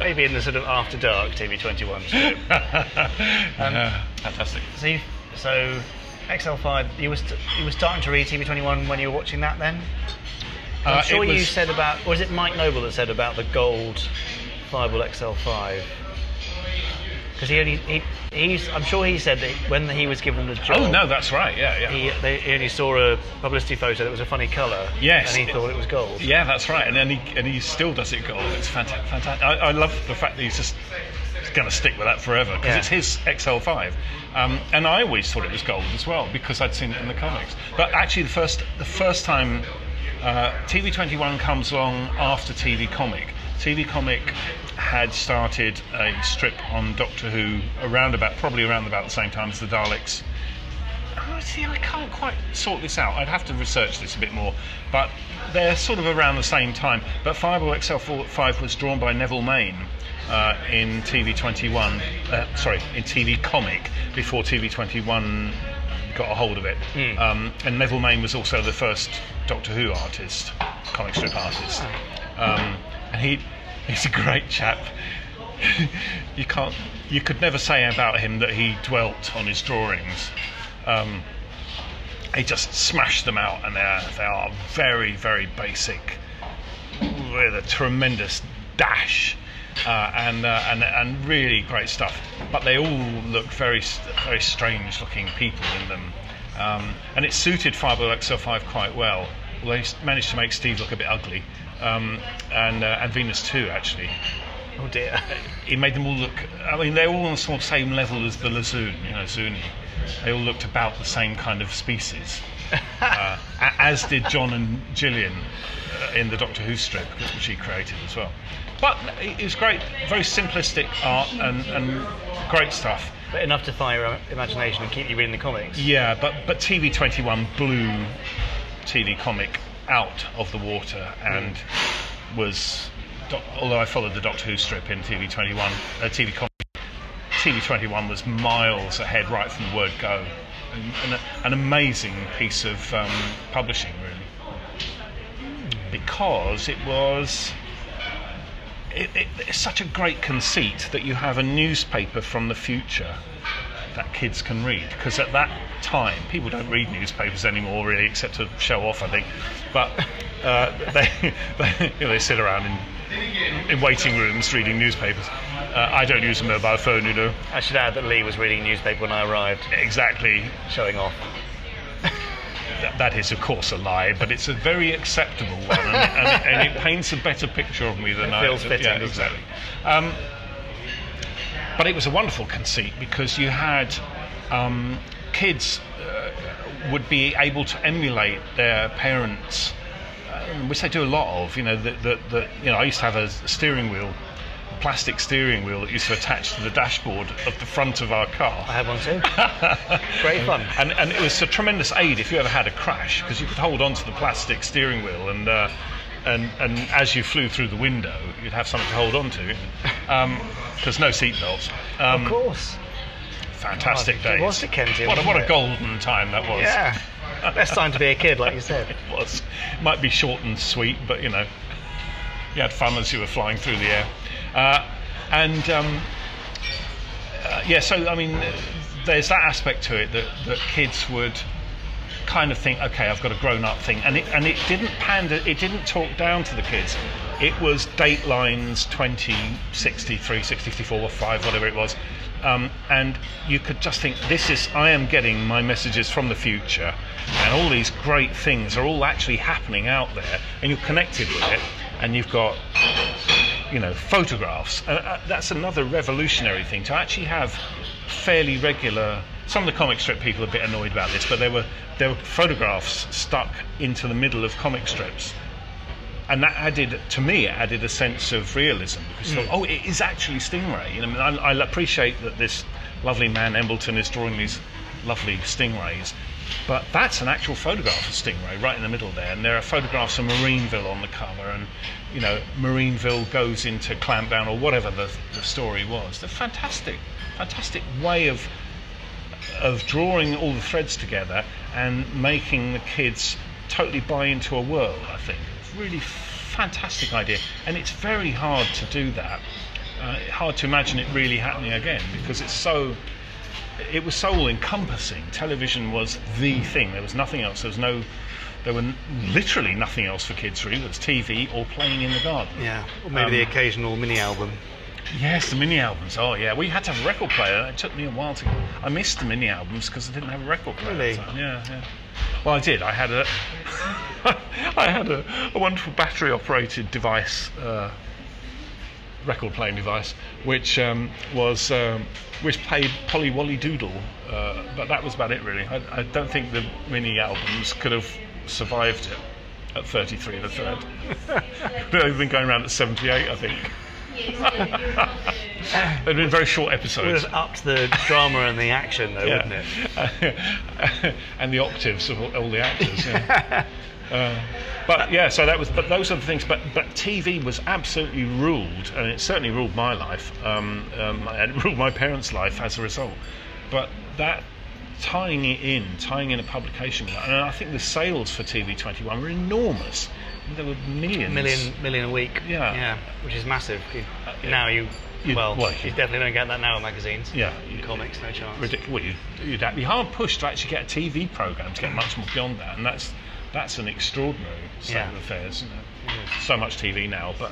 Maybe in the sort of After Dark TV21 strip. Fantastic. So XL5, you were starting to read TV21 when you were watching that then? I'm sure you said about, or is it Mike Noble that said about the gold Fireball XL5? Because I'm sure he said that when he was given the job... Oh, no, that's right, yeah. He only saw a publicity photo that was a funny colour. Yes. And he thought it was gold. Yeah, that's right, and then he still does it gold. It's fantastic. I love the fact that he's just... going to stick with that forever, because it's his XL5, and I always thought it was gold as well because I'd seen it in the comics. But actually, the first time TV21 comes along after TV-comic. TV-comic had started a strip on Doctor Who probably around about the same time as the Daleks. See, I can't quite sort this out. I'd have to research this a bit more, but they're sort of around the same time. But Fireball XL5 was drawn by Neville Main in TV21, in TV Comic before TV21 got a hold of it. And Neville Main was also the first Doctor Who artist, comic strip artist, and he's a great chap. You could never say about him that he dwelt on his drawings. He just smashed them out, and they are very, very basic, with a tremendous dash and really great stuff. But they all look very, very strange-looking people in them, and it suited Fireball XL5 quite well. They managed to make Steve look a bit ugly, and Venus too, actually. Oh dear! He made them all look. I mean, they're all on the sort of same level as the Lazoon, you know, Zuni. They all looked about the same kind of species, as did John and Gillian in the Doctor Who strip, which he created as well. But it was great, very simplistic art and great stuff. But enough to fire your imagination and keep you reading the comics. Yeah, but TV21 blew TV Comic out of the water and was, although I followed the Doctor Who strip in TV21, TV Comic. TV21 was miles ahead right from the word go. An amazing piece of publishing, really, because it was... It's such a great conceit that you have a newspaper from the future that kids can read, because at that time, people don't read newspapers anymore, really, except to show off, I think. But they sit around in waiting rooms reading newspapers. I don't use a mobile phone, you know. I should add that Lee was reading a newspaper when I arrived. Exactly. Showing off. That is, of course, a lie, but it's a very acceptable one, and it paints a better picture of me than I... It feels fitting. Yeah, exactly. But it was a wonderful conceit, because you had kids would be able to emulate their parents, which they do a lot of. You know, I used to have a steering wheel plastic steering wheel that used to attach to the dashboard of the front of our car. I had one too. Great fun. And it was a tremendous aid if you ever had a crash, because you could hold on to the plastic steering wheel, and as you flew through the window, you'd have something to hold on to, because no seatbelts. Of course. Fantastic days. It was Dickensian. What a golden time that was. Yeah. Best time to be a kid, like you said. It was. Might be short and sweet, but you know, you had fun as you were flying through the air. Yeah, so I mean, there's that aspect to it that kids would kind of think, okay, I've got a grown-up thing, and it didn't pander, it didn't talk down to the kids. It was Dateline's 20, 63, 64, 5, whatever it was. And you could just think, I am getting my messages from the future, and all these great things are all actually happening out there, and you're connected with it, and you've got, you know, photographs. That's another revolutionary thing, to actually have fairly regular. Some of the comic strip people are a bit annoyed about this, but there were photographs stuck into the middle of comic strips. And that added, to me, it added a sense of realism. Because you thought, oh, it is actually Stingray. You know, I appreciate that this lovely man, Embleton, is drawing these lovely stingrays, but that's an actual photograph of Stingray right in the middle there. And there are photographs of Marineville on the cover, and, you know, Marineville goes into clampdown or whatever the story was. The fantastic way of drawing all the threads together and making the kids totally buy into a world, I think. Really fantastic idea, and it's very hard to do that. Hard to imagine it really happening again, because it was so all-encompassing. Television was the thing. There was nothing else. There were literally nothing else for kids. Really, it was TV or playing in the garden. Yeah, or maybe the occasional mini album. Yes, the mini albums. Oh yeah, we had to have a record player. It took me a while to. I missed the mini albums because I didn't have a record player. Really? Yeah. Well, I did. I had a. I had a wonderful battery-operated device, record-playing device, which played Polly Wally Doodle, but that was about it really. I don't think the mini albums could have survived it at 33 and a third. They've been going around at 78, I think. They'd been very short episodes. It would have upped the drama and the action, though, wouldn't it? And the octaves of all the actors. Yeah. But yeah, so that was. But those are the things. But TV was absolutely ruled, and it certainly ruled my life, and ruled my parents' life as a result. But that tying in a publication, and I think the sales for TV21 were enormous. There were millions. Million a week. Yeah, which is massive. Now you definitely don't get that now in magazines. Yeah, comics, no chance. Ridiculous. Well, you'd be hard pushed to actually get a TV program to get much more beyond that, and that's. That's an extraordinary state of affairs. You know. So much TV now, but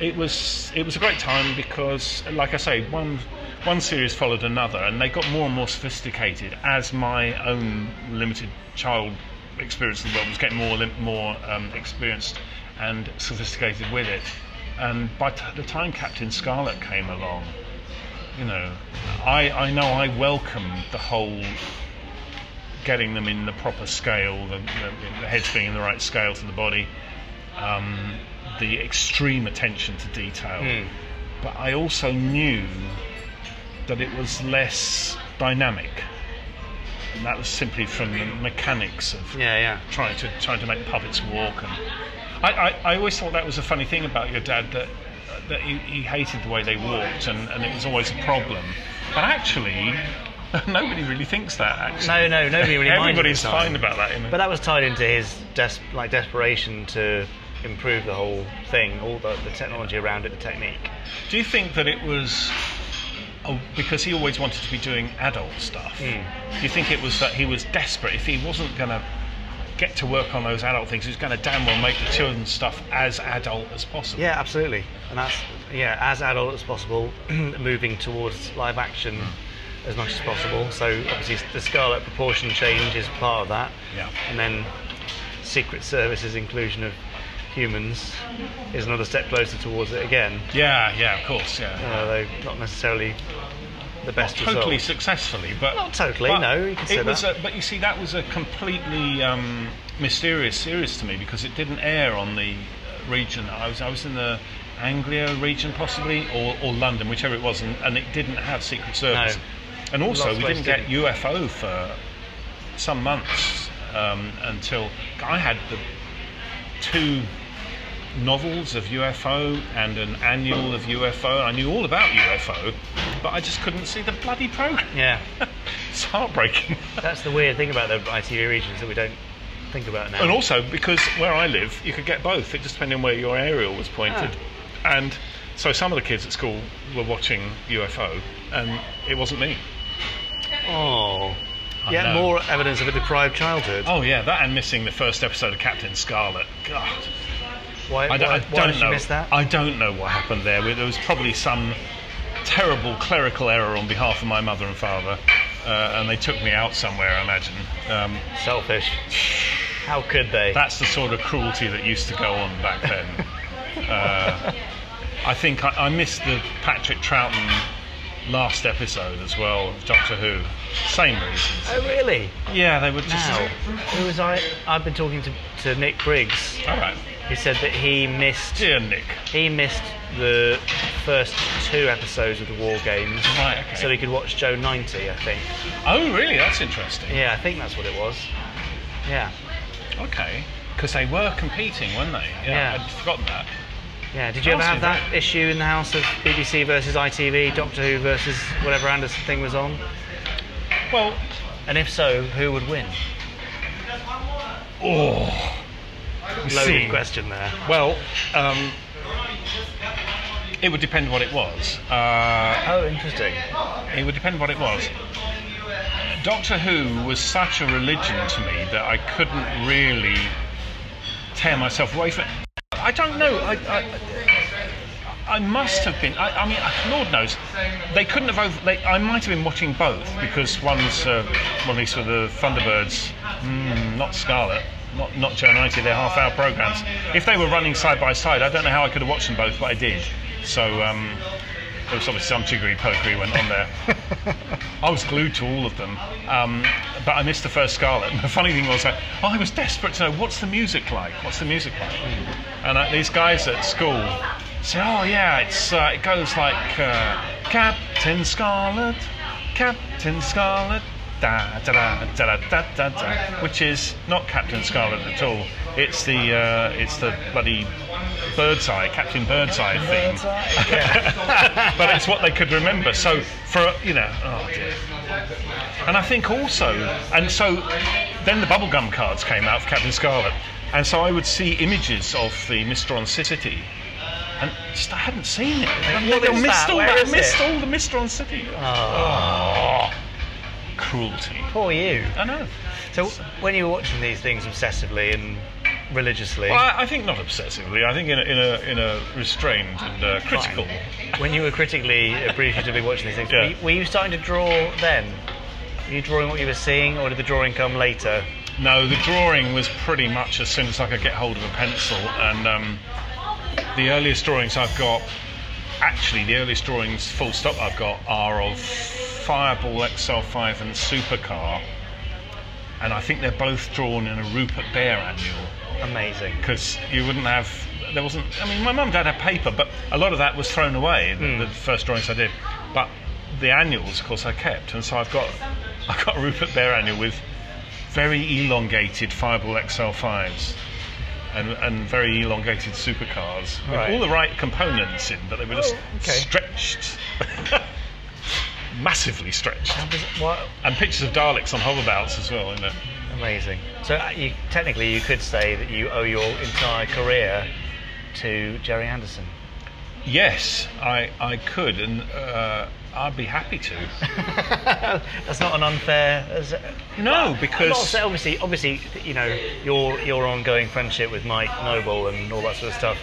it was a great time because, like I say, one series followed another, and they got more and more sophisticated as my own limited child experience in the world was getting more experienced and sophisticated with it. And by the time Captain Scarlet came along, you know, I know I welcomed the whole. Getting them in the proper scale, the heads being in the right scale to the body, the extreme attention to detail. But I also knew that it was less dynamic, and that was simply from the mechanics of trying to make puppets walk. And I always thought that was a funny thing about your dad, that he hated the way they walked, and it was always a problem. But actually. Nobody really thinks that, actually. No, nobody really minds. Everybody's fine about that, isn't it? But that was tied into his desperation to improve the whole thing, all the technology around it, the technique. Do you think that it was... because he always wanted to be doing adult stuff. Do you think it was that he was desperate? If he wasn't going to get to work on those adult things, he was going to damn well make the children's stuff as adult as possible. Yeah, absolutely. And that's... Yeah, as adult as possible, moving towards live action... as much as possible, so obviously the Scarlet proportion change is part of that, and then Secret Service's inclusion of humans is another step closer towards it again. Of course, Although not necessarily the best result. Not totally successfully, but... Not totally, but no, you can say that. But you see, that was a completely mysterious series to me, because it didn't air on the region. I was in the Anglia region possibly, or London, whichever it was, and it didn't have Secret Service. No. And also we didn't get UFO for some months until I had the two novels of UFO and an annual of UFO. I knew all about UFO, but I just couldn't see the bloody programme. Yeah. It's heartbreaking. That's the weird thing about the ITV regions that we don't think about now. And also because where I live, you could get both. It just depended on where your aerial was pointed. Oh. And so some of the kids at school were watching UFO, and it wasn't me. Oh. Yeah, more evidence of a deprived childhood. Oh yeah, that and missing the first episode of Captain Scarlet. God. Why did you miss that? I don't know what happened there. There was probably some terrible clerical error on behalf of my mother and father, and they took me out somewhere, I imagine. Selfish. How could they? That's the sort of cruelty that used to go on back then. I think I missed the Patrick Troughton last episode as well of Doctor Who. Same reasons. Oh really? Yeah, they were just... Now, who was I? I've been talking to Nick Briggs. All right. He said that he missed... Dear Nick. He missed the first two episodes of the War Games. Right, okay. So he could watch Joe 90, I think. Oh, really? That's interesting. Yeah, I think that's what it was. Yeah. Okay. Because they were competing, weren't they? Yeah. I'd forgotten that. Yeah. Did you ever have that issue in the house of BBC versus ITV, Doctor Who versus whatever Anderson thing was on? Well... And if so, who would win? Oh... Loaded question there. Well, it would depend what it was. Oh, interesting. It would depend what it was. Doctor Who was such a religion to me that I couldn't really tear myself away from it. I don't know. I must have been. I mean, Lord knows, they couldn't have. I might have been watching both because one's well, at least for the Thunderbirds, not Scarlet. Not Joe 90, they're half-hour programmes. If they were running side by side, I don't know how I could have watched them both, but I did. So there was obviously some jiggery-pokery went on there. I was glued to all of them, but I missed the first Scarlet. And the funny thing was, I was desperate to know, what's the music like? What's the music like? And these guys at school said, oh yeah, it goes like Captain Scarlet, Captain Scarlet. Da, da, da, da, da, da, da, which is not Captain Scarlet at all. It's the bloody Birdseye, Captain Birdseye theme. Yeah. But it's what they could remember. So for oh dear. And I think also, and so then the bubblegum cards came out for Captain Scarlet, and so I would see images of the Mistron City. And I hadn't seen it. I missed all the Mistron City. Oh. Cruelty. Poor you. I know. So when you were watching these things obsessively and religiously... Well, I think not obsessively. I think in a restrained and critical... When you were critically appreciatively watching these things, yeah. Were you starting to draw then? Were you drawing what you were seeing, or did the drawing come later? No, the drawing was pretty much as soon as I could get hold of a pencil, and the earliest drawings I've got... Actually, the earliest drawings, full stop, I've got are of Fireball XL5 and Supercar, and I think they're both drawn in a Rupert Bear annual. Amazing. Because you wouldn't have, there wasn't, I mean, my mum and dad had paper, but a lot of that was thrown away, the first drawings I did. But the annuals, of course, I kept, and so I've got a Rupert Bear annual with very elongated Fireball XL5s. And very elongated supercars. Right. With all the right components in, but they were just stretched. Massively stretched. And pictures of Daleks on hoverbouts as well, isn't it? Amazing. So technically you could say that you owe your entire career to Gerry Anderson. Yes, I could, and I'd be happy to. That's not an unfair... No, because... Obviously, you know, your ongoing friendship with Mike Noble and all that sort of stuff,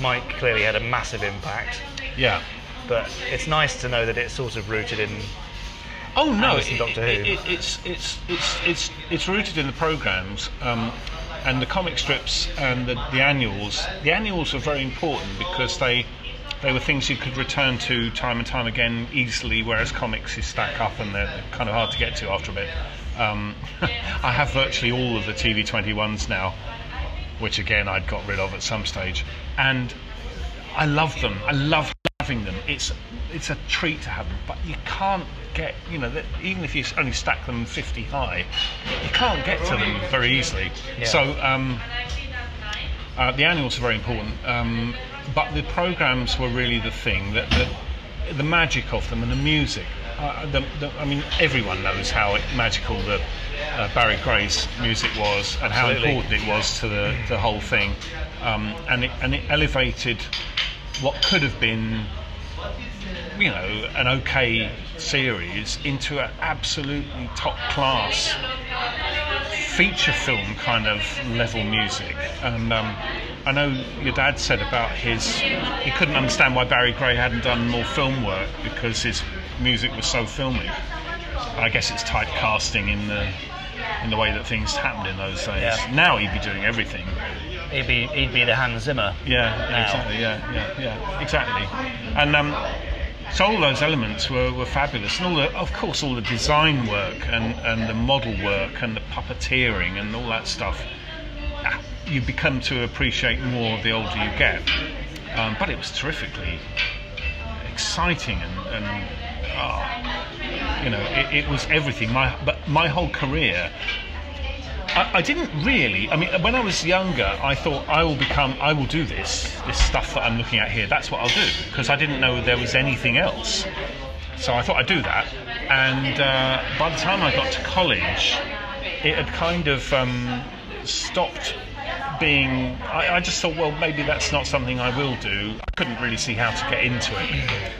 Mike clearly had a massive impact. Yeah. But it's nice to know that it's sort of rooted in... Oh, no, it's rooted in the programmes and the comic strips and the annuals. The annuals were very important because they were things you could return to time and time again easily, whereas comics you stack up and they're kind of hard to get to after a bit. I have virtually all of the TV21s now, which again I'd got rid of at some stage, and I love them. I love having them. It's a treat to have them, but you can't get, you know, even if you only stack them 50 high, you can't get to them very easily. Yeah. So the annuals are very important, but the programs were really the thing, that the magic of them and the music. I mean, everyone knows how magical the Barry Gray's music was, and how important it was to the whole thing, and it elevated what could have been, you know, an okay series into an absolutely top class feature film kind of level music. And I know your dad said about he couldn't understand why Barry Gray hadn't done more film work because his music was so filmic. I guess it's typecasting in the way that things happened in those days. Yeah. Now he'd be doing everything. He'd be the Hans Zimmer. Yeah, now. Exactly. Yeah, exactly. And so all those elements were fabulous, and of course all the design work and the model work and the puppeteering and all that stuff. You become to appreciate more the older you get, but it was terrifically exciting and you know, it was everything. But my whole career, I didn't really. I mean, when I was younger, I thought I will do this stuff that I'm looking at here. That's what I'll do, because I didn't know there was anything else. So I thought I'd do that. And by the time I got to college, it had kind of stopped being. I just thought, well, maybe that's not something I will do. I couldn't really see how to get into it.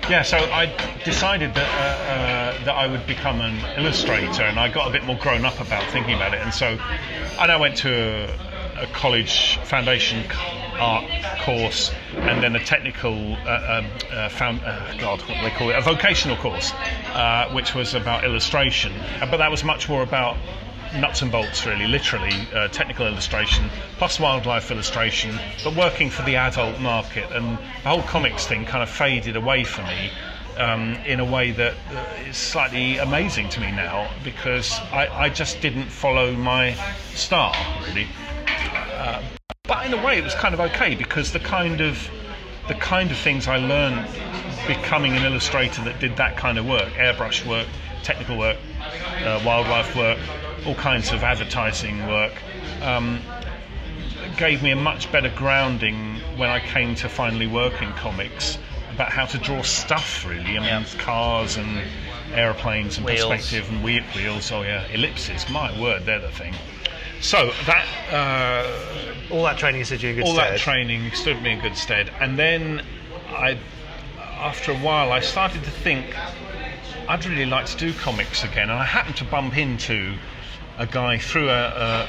Yeah, so I decided that that I would become an illustrator, and I got a bit more grown up about thinking about it. And so I went to a college foundation art course, and then a technical a vocational course, which was about illustration, but that was much more about nuts and bolts, really, literally, technical illustration plus wildlife illustration, but working for the adult market. And the whole comics thing kind of faded away for me, in a way that is slightly amazing to me now, because I just didn't follow my star, really. But in a way, it was kind of okay, because the kind of things I learned becoming an illustrator that did that kind of work, airbrush work, technical work, wildlife work, all kinds of advertising work, gave me a much better grounding when I came to finally work in comics, about how to draw stuff, really. I mean, cars and aeroplanes and wheels. Perspective and wheels. Oh yeah, ellipses. My word, they're the thing. So that all that training stood you in good stead. All that training stood me in good stead. And then after a while, I started to think I'd really like to do comics again. And I happened to bump into a guy through a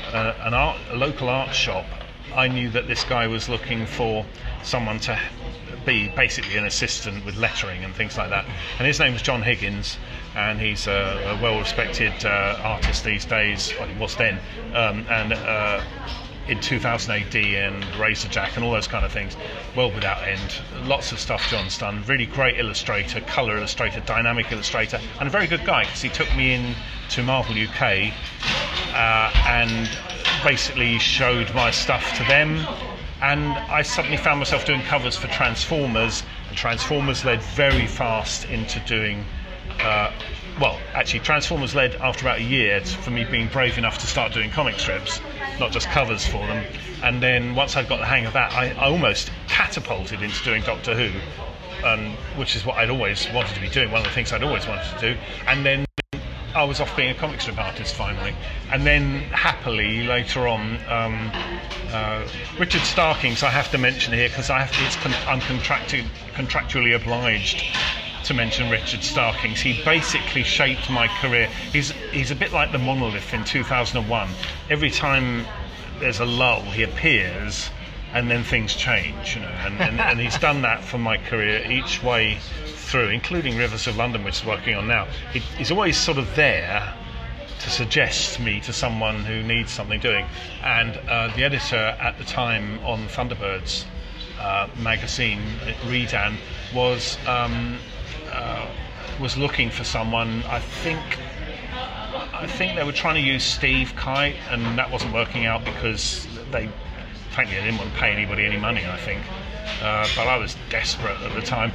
local art shop. I knew that this guy was looking for someone to be basically an assistant with lettering and things like that. And his name was John Higgins, and he's a well-respected artist these days. Well, he was then, and in 2000 AD and Razorjack and all those kind of things, World Without End, lots of stuff John's done. Really great illustrator, colour illustrator, dynamic illustrator, and a very good guy, because he took me in to Marvel UK and basically showed my stuff to them, and I suddenly found myself doing covers for Transformers, and Transformers led very fast into doing Transformers led after about a year for me being brave enough to start doing comic strips, not just covers for them. And then once I got the hang of that, I almost catapulted into doing Doctor Who, which is what I'd always wanted to be doing, one of the things I'd always wanted to do. And then I was off being a comic strip artist finally. And then happily later on, Richard Starkings I have to mention here, because I'm contractually obliged to mention Richard Starkings. He basically shaped my career. He's a bit like the monolith in 2001. Every time there's a lull, he appears, and then things change, you know. And he's done that for my career each way through, including Rivers of London, which is working on now. He's always sort of there to suggest me to someone who needs something doing. And the editor at the time on Thunderbirds magazine, Redan, was looking for someone. I think they were trying to use Steve Kite, and that wasn't working out because they didn't want to pay anybody any money, I think. but I was desperate at the time.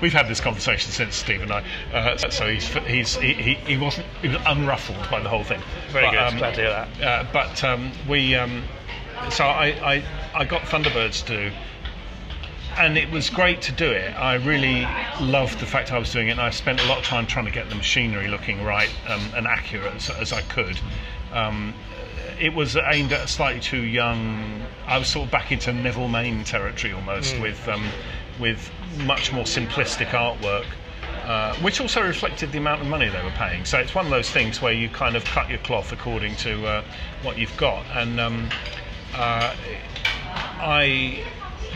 We've had this conversation since, Steve and I, so he wasn't, he was unruffled by the whole thing. Very good, glad to hear that. So I got Thunderbirds to do, and it was great to do it. I really loved the fact I was doing it, and I spent a lot of time trying to get the machinery looking right and accurate as I could. It was aimed at a slightly too young. I was sort of back into Neville Main territory almost, with much more simplistic artwork, which also reflected the amount of money they were paying. So it's one of those things where you kind of cut your cloth according to what you've got. And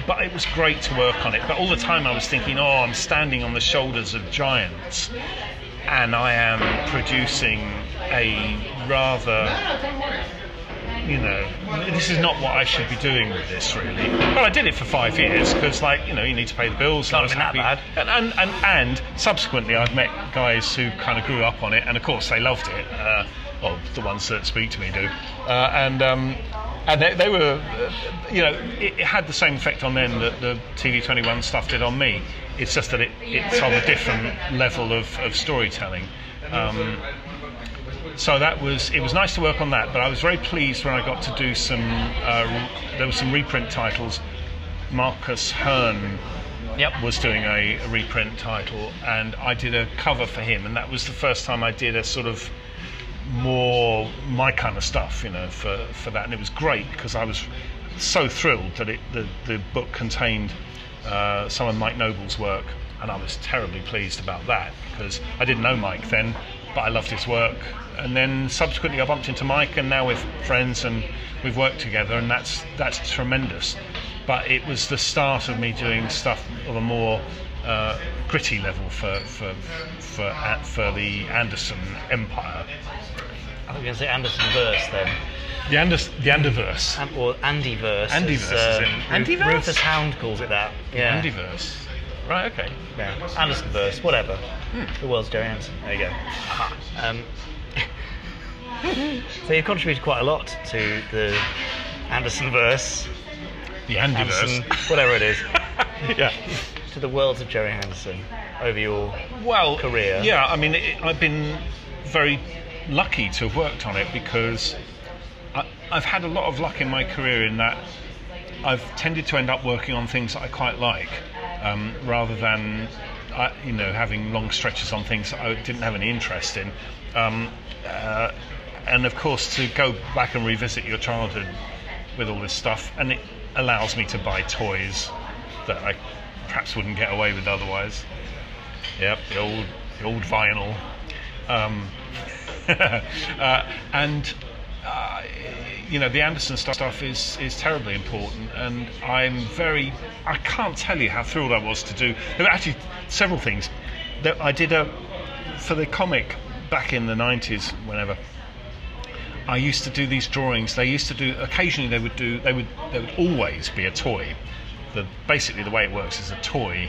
but it was great to work on it. But all the time I was thinking, oh, I'm standing on the shoulders of giants, and I am producing a rather, you know, this is not what I should be doing with this, really. Well, I did it for 5 years because, like, you know, you need to pay the bills. Not been that bad. And subsequently, I've met guys who kind of grew up on it, and of course they loved it. Well, the ones that speak to me do, and they were, you know, it had the same effect on them that the TV21 stuff did on me. It's just that it's on a different level of storytelling. So that was, it was nice to work on that, but I was very pleased when I got to do some, there were some reprint titles. Marcus Hearn was doing a reprint title, and I did a cover for him, and that was the first time I did a sort of more my kind of stuff, you know, for that. And it was great because I was so thrilled that the book contained some of Mike Noble's work, and I was terribly pleased about that because I didn't know Mike then, but I loved his work. And then subsequently I bumped into Mike, and now we're friends and we've worked together, and that's tremendous. But it was the start of me doing stuff of a more gritty level for the Anderson empire. I think we're going to say Andersonverse then. The Anderverse. Or Andyverse. Andyverse, is it? Andyverse? Rufus Hound calls it that. Yeah. Andyverse. Right, okay. Yeah. Andersonverse, whatever. The world's Gerry Anderson. There you go. So you've contributed quite a lot to the Andersonverse. The Andyverse. Whatever it is. Yeah. To the worlds of Gerry Anderson over your career. Yeah, I mean, I've been very lucky to have worked on it because I've had a lot of luck in my career in that I've tended to end up working on things that I quite like, rather than you know, having long stretches on things that I didn't have any interest in. And of course, to go back and revisit your childhood with all this stuff, and it allows me to buy toys that I perhaps wouldn't get away with otherwise. Yep, the old vinyl. You know, the Anderson stuff is terribly important, and I can't tell you how thrilled I was to do. There were actually several things that I did for the comic back in the 90s. Whenever I used to do these drawings, there would always be a toy. Basically the way it works is a toy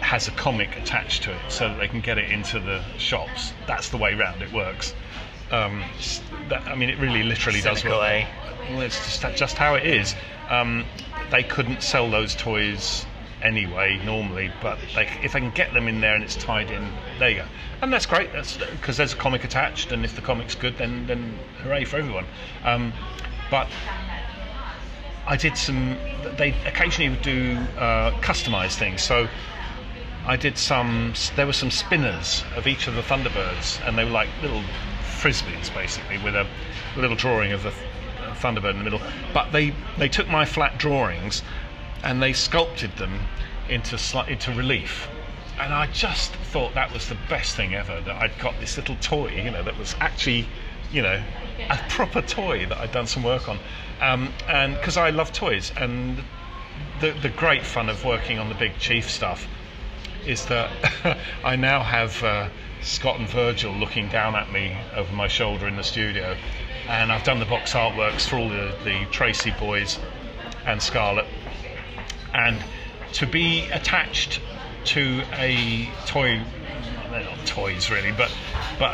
has a comic attached to it so that they can get it into the shops. That's the way round it works. I mean, it really literally does work. Well, it's just how it is. They couldn't sell those toys anyway normally, but if they can get them in there and it's tied in, there you go. And that's great. That's because there's a comic attached, and if the comic's good, then hooray for everyone. But I did they occasionally would do customised things. So I did there were some spinners of each of the Thunderbirds, and they were like little frisbees basically, with a little drawing of the Thunderbird in the middle. But they took my flat drawings and they sculpted them into relief, and I just thought that was the best thing ever, that I'd got this little toy, you know, that was actually, you know, a proper toy that I'd done some work on. And because I love toys, and the great fun of working on the Big Chief stuff is that I now have Scott and Virgil looking down at me over my shoulder in the studio, and I've done the box artworks for all the Tracy boys and Scarlet, and to be attached to a toy, they're not toys really, but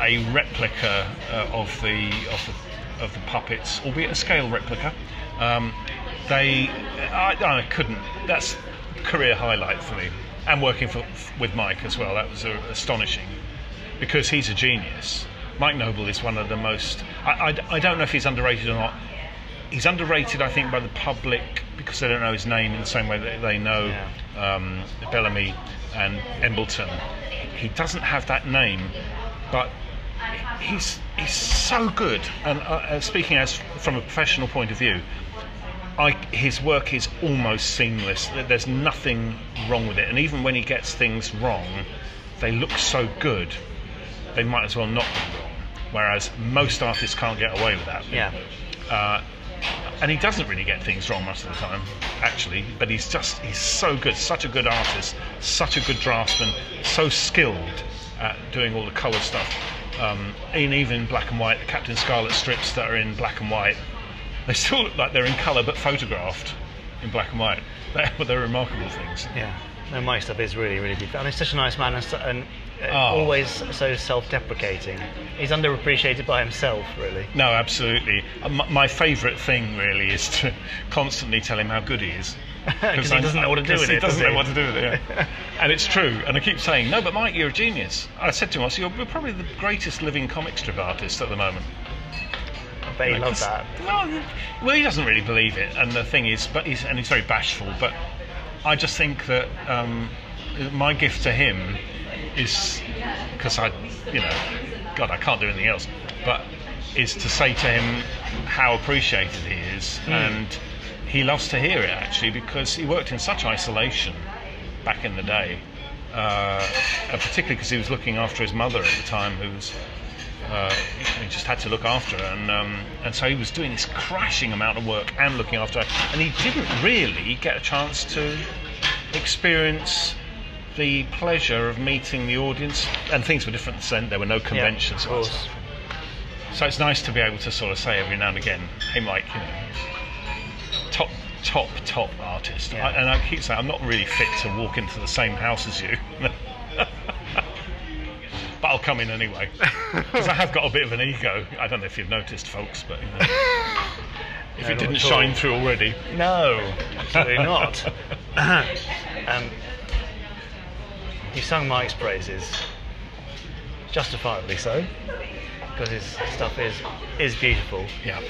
a replica of the puppets, albeit a scale replica, I couldn't. That's career highlight for me. And working with Mike as well, that was astonishing, because he's a genius. Mike Noble is one of the most... I don't know if he's underrated or not. He's underrated, I think, by the public, because they don't know his name in the same way that they know Bellamy and Embleton. He doesn't have that name, but he's so good. And speaking as from a professional point of view, his work is almost seamless. There's nothing wrong with it. And even when he gets things wrong, they look so good, they might as well not be wrong. Whereas most artists can't get away with that. Yeah. And he doesn't really get things wrong most of the time, actually. But he's so good, such a good artist, such a good draftsman, so skilled at doing all the colour stuff. And even in black and white, the Captain Scarlet strips that are in black and white, they still look like they're in colour, but photographed in black and white. They're remarkable things. Yeah, and my stuff is really, really deep. I mean, he's such a nice man, and always so self-deprecating. He's underappreciated by himself, really. No, absolutely. My favourite thing, really, is to constantly tell him how good he is. Because he doesn't know what to do with it. He doesn't know what to do with it, yeah. And it's true. And I keep saying, no, but Mike, you're a genius. I said to him, I said, you're probably the greatest living comic strip artist at the moment. I bet he loves that. Well, he doesn't really believe it, and the thing is, and he's very bashful, but I just think that my gift to him is, because I can't do anything else, but is to say to him how appreciated he is, and he loves to hear it, actually, because he worked in such isolation back in the day, particularly because he was looking after his mother at the time, who was... he just had to look after her, and so he was doing this crashing amount of work and looking after her, and he didn't really get a chance to experience the pleasure of meeting the audience. And things were different then; there were no conventions. Yeah, of course. So it's nice to be able to sort of say every now and again, "Hey, Mike, top artist." Yeah. And I keep saying, I'm not really fit to walk into the same house as you. But I'll come in anyway, because I have got a bit of an ego. I don't know if you've noticed, folks, but if it didn't shine through already. No, absolutely not. You sung Mike's praises, justifiably so, because his stuff is beautiful. Yeah.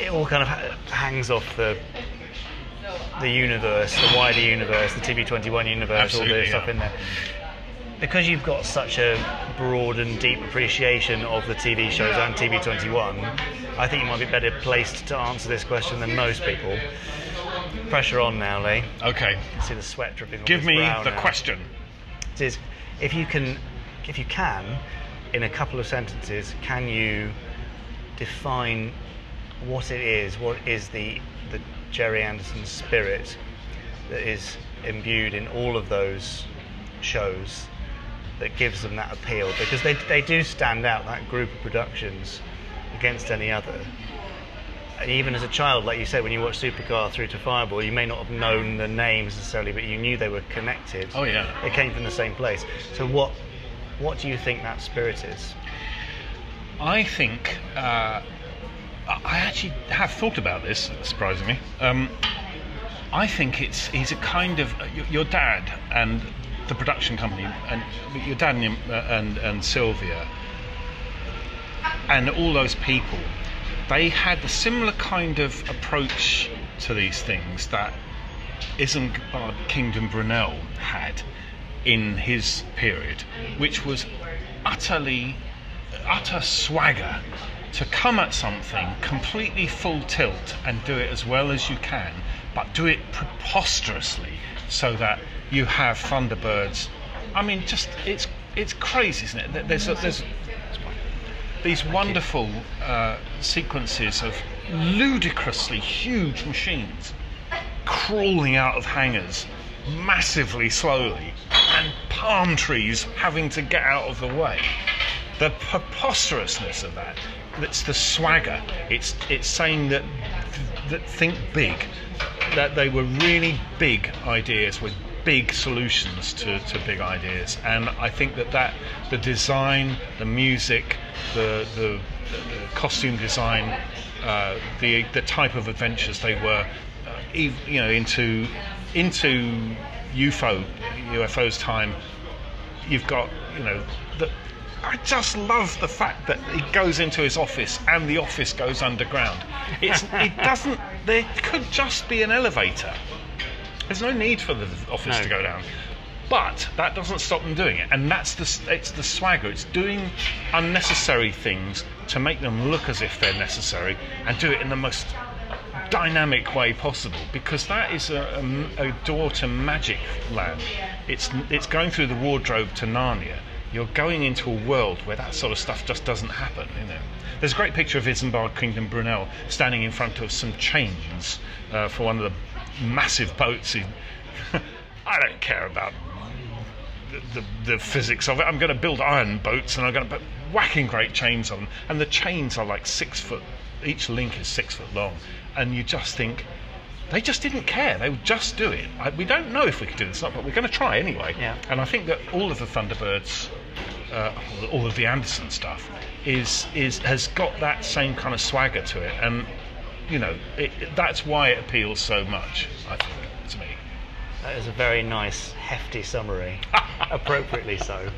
It all kind of hangs off the universe, the wider universe, the TV21 universe, absolutely, all the stuff in there. Because you've got such a broad and deep appreciation of the TV shows and TV21, I think you might be better placed to answer this question than most people. Pressure on now, Lee. Okay. You can see the sweat dripping off his brow now. Give me the question. It is, if you can, in a couple of sentences, can you define what it is? What is the Gerry Anderson spirit that is imbued in all of those shows that gives them that appeal? Because they do stand out, that group of productions, against any other. And even as a child, like you said, when you watched Supercar through to Fireball, you may not have known the names necessarily, but you knew they were connected. Oh yeah. They came from the same place. So what do you think that spirit is? I think... I actually have thought about this, surprisingly. I think he's a kind of... Your dad and the production company, and your dad and Sylvia, and all those people, they had a similar kind of approach to these things that Isambard Kingdom Brunel had in his period, which was utter swagger. To come at something completely full tilt and do it as well as you can, but do it preposterously, so that you have Thunderbirds. I mean, just it's crazy, isn't it? There's these wonderful sequences of ludicrously huge machines crawling out of hangars massively slowly, and palm trees having to get out of the way. The preposterousness of that. It's the swagger. It's saying that think big, that they were really big ideas with big solutions to big ideas. And I think that the design, the music, the costume design, the type of adventures they were, you know, into UFO's time. You've got, you know, I just love the fact that it goes into his office and the office goes underground. It doesn't. There could just be an elevator. There's no need for the office to go down. But that doesn't stop them doing it, and that's the swagger. It's doing unnecessary things to make them look as if they're necessary, and do it in the most dynamic way possible, because that is a door to magic land. It's going through the wardrobe to Narnia. You're going into a world where that sort of stuff just doesn't happen, you know. There's a great picture of Isambard Kingdom Brunel standing in front of some chains for one of the massive boats. I don't care about the physics of it. I'm going to build iron boats, and I'm going to put whacking great chains on them. And the chains are like 6 foot, each link is 6 foot long. And you just think, they just didn't care. They would just do it. We don't know if we could do this or not, but we're going to try anyway. Yeah. And I think that all of the Thunderbirds, all of the Anderson stuff, has got that same kind of swagger to it. And, you know, that's why it appeals so much, I think, to me. That is a very nice, hefty summary, appropriately so.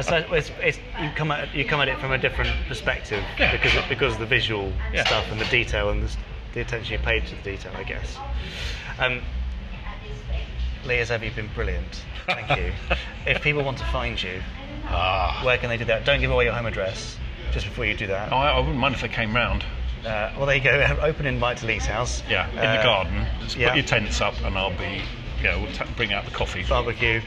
So you come at it from a different perspective, yeah, because of the visual stuff and the detail and the attention you paid to the detail, I guess. Lee, as ever, you've been brilliant. Thank you. If people want to find you, where can they do that? Don't give away your home address just before you do that. Oh, I wouldn't mind if they came round. Well, there you go. Open invite to Lee's house. Yeah, in the garden. Just put your tents up, and I'll be. Yeah, we'll bring out the coffee. Barbecue.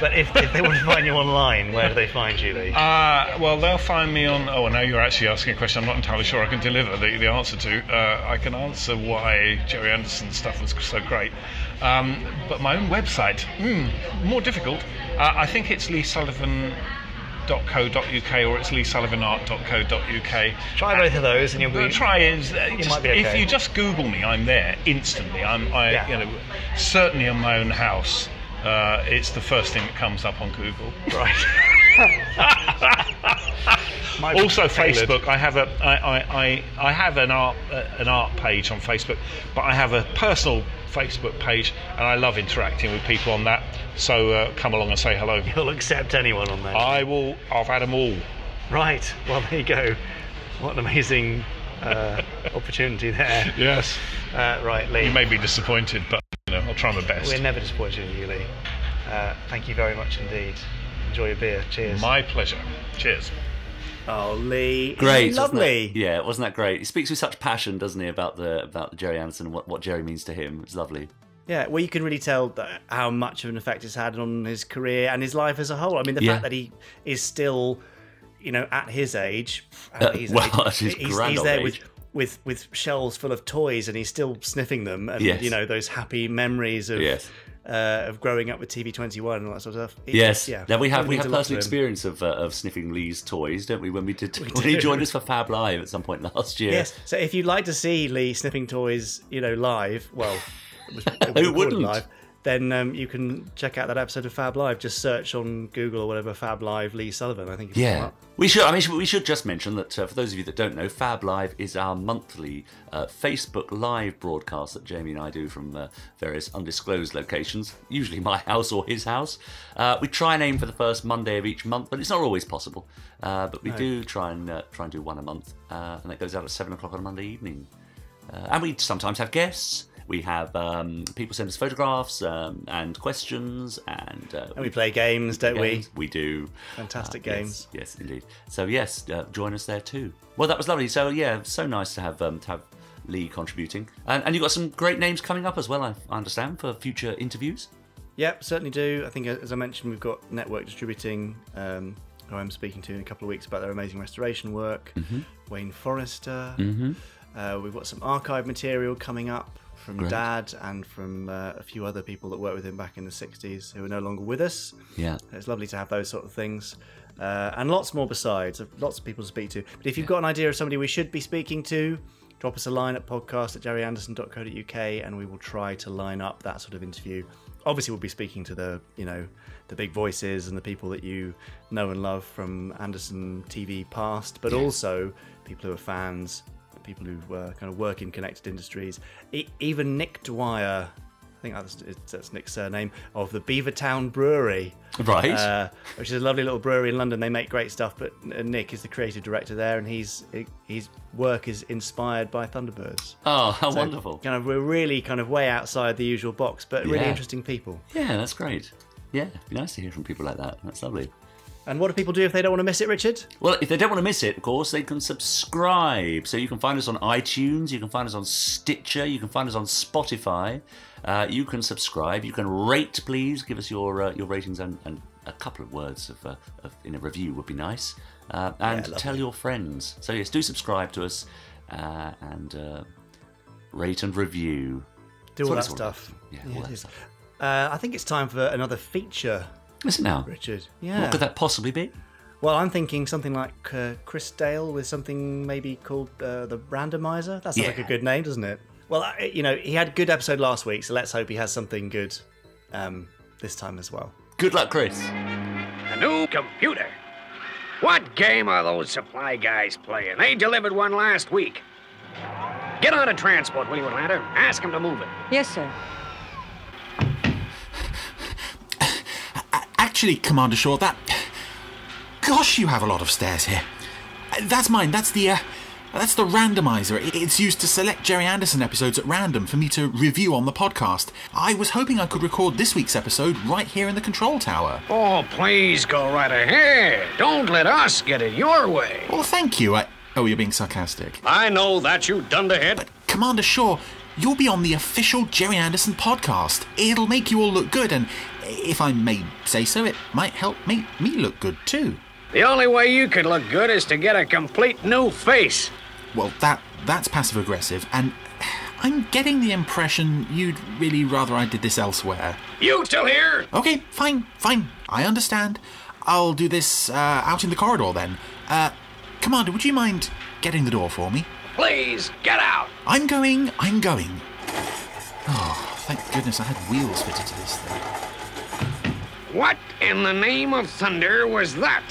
But if they want to find you online, where do they find you, Lee? Well, they'll find me on. Oh, now you're actually asking a question I'm not entirely sure I can deliver the answer to. I can answer why Gerry Anderson's stuff was so great. But my own website, more difficult. I think it's Lee Sullivan. .co.uk, or it's leesullivanart.co.uk. Try both of those, and you'll be. Try you might be okay. If you just Google me, I'm there instantly. You know, certainly in my own house. It's the first thing that comes up on Google. Right. Also, Facebook. I have I have an art page on Facebook, but I have a personal Facebook page, and I love interacting with people on that. So come along and say hello. You'll accept anyone on that. I will. I've had them all. Right. Well, there you go. What an amazing opportunity there. Yes. Right, Lee. You may be disappointed, but you know, I'll try my best. We're never disappointed in you, Lee. Thank you very much indeed. Enjoy your beer. Cheers. My pleasure. Cheers. Oh, Lee, great, lovely. Wasn't that great? He speaks with such passion, doesn't he, about the Gerry Anderson and what Gerry means to him. It's lovely. Yeah, well, you can really tell that how much of an effect it's had on his career and his life as a whole. I mean, the fact that he is still, you know, at his age, he's there with shelves full of toys, and he's still sniffing them, and you know, those happy memories of. Yes. Of growing up with TV21 and all that sort of stuff. Yes, yeah. Now we have personal experience of sniffing Lee's toys, don't we? When we did, when he joined us for Fab Live at some point last year. Yes. So if you'd like to see Lee sniffing toys, you know, live, well, who wouldn't? Live, then you can check out that episode of Fab Live. Just search on Google or whatever, Fab Live Lee Sullivan. I think. Yeah, we should. I mean, we should just mention that for those of you that don't know, Fab Live is our monthly Facebook Live broadcast that Jamie and I do from various undisclosed locations, usually my house or his house. We try and aim for the first Monday of each month, but it's not always possible. But we do try and do one a month, and that goes out at 7 o'clock on a Monday evening. And we sometimes have guests. We have people send us photographs and questions, and we play games, don't we? We do. Fantastic games. Yes, indeed. So yes, join us there too. Well, that was lovely. So yeah, so nice to have Lee contributing, and you've got some great names coming up as well. I understand, for future interviews. Yep, certainly do. I think, as I mentioned, we've got Network Distributing, who I'm speaking to in a couple of weeks about their amazing restoration work. Mm-hmm. Wayne Forrester. Mm-hmm. We've got some archive material coming up. From Great. Dad and from a few other people that worked with him back in the 60s who are no longer with us. Yeah. It's lovely to have those sort of things. And lots more besides, lots of people to speak to. But if you've got an idea of somebody we should be speaking to, drop us a line at podcast@gerryanderson.co.uk and we will try to line up that sort of interview. Obviously, we'll be speaking to the, you know, the big voices and the people that you know and love from Anderson TV past, but also people who are fans, people who kind of work in connected industries. Even Nick Dwyer, I think that's Nick's surname, of the Beavertown Brewery, right? Which is a lovely little brewery in London. They make great stuff, but Nick is the creative director there, and his work is inspired by Thunderbirds. Oh, how wonderful! Kind of, we're really kind of way outside the usual box, but really interesting people. Yeah, that's great. Yeah, it'd be nice to hear from people like that. That's lovely. And what do people do if they don't want to miss it, Richard? Well, if they don't want to miss it, of course, they can subscribe. So you can find us on iTunes, you can find us on Stitcher, you can find us on Spotify. You can subscribe, you can rate, please. Give us your ratings and a couple of words of in a review would be nice. And tell your friends. So yes, do subscribe to us and rate and review. Do all that stuff. Yeah, all that stuff. I think it's time for another feature. Listen now, Richard. Yeah. What could that possibly be? Well, I'm thinking something like Chris Dale with something maybe called the Randomizer. That sounds like a good name, doesn't it? Well, you know, he had a good episode last week, so let's hope he has something good this time as well. Good luck, Chris. A new computer. What game are those supply guys playing? They delivered one last week. Get on a transport, will you, Atlanta? Ask him to move it. Yes, sir. Actually, Commander Shaw, that... Gosh, you have a lot of stairs here. That's mine. That's the randomizer. It's used to select Gerry Anderson episodes at random for me to review on the podcast. I was hoping I could record this week's episode right here in the control tower. Oh, please go right ahead. Don't let us get it your way. Well, thank you. Oh, you're being sarcastic. I know that, you dunderhead. But, Commander Shaw, you'll be on the official Gerry Anderson podcast. It'll make you all look good and... If I may say so, it might help make me look good too. The only way you could look good is to get a complete new face. Well, that's passive-aggressive, and I'm getting the impression you'd really rather I did this elsewhere. You still here? Okay, fine. I understand. I'll do this out in the corridor then. Commander, would you mind getting the door for me? Please, get out. I'm going. Oh, thank goodness I had wheels fitted to this thing. What in the name of thunder was that?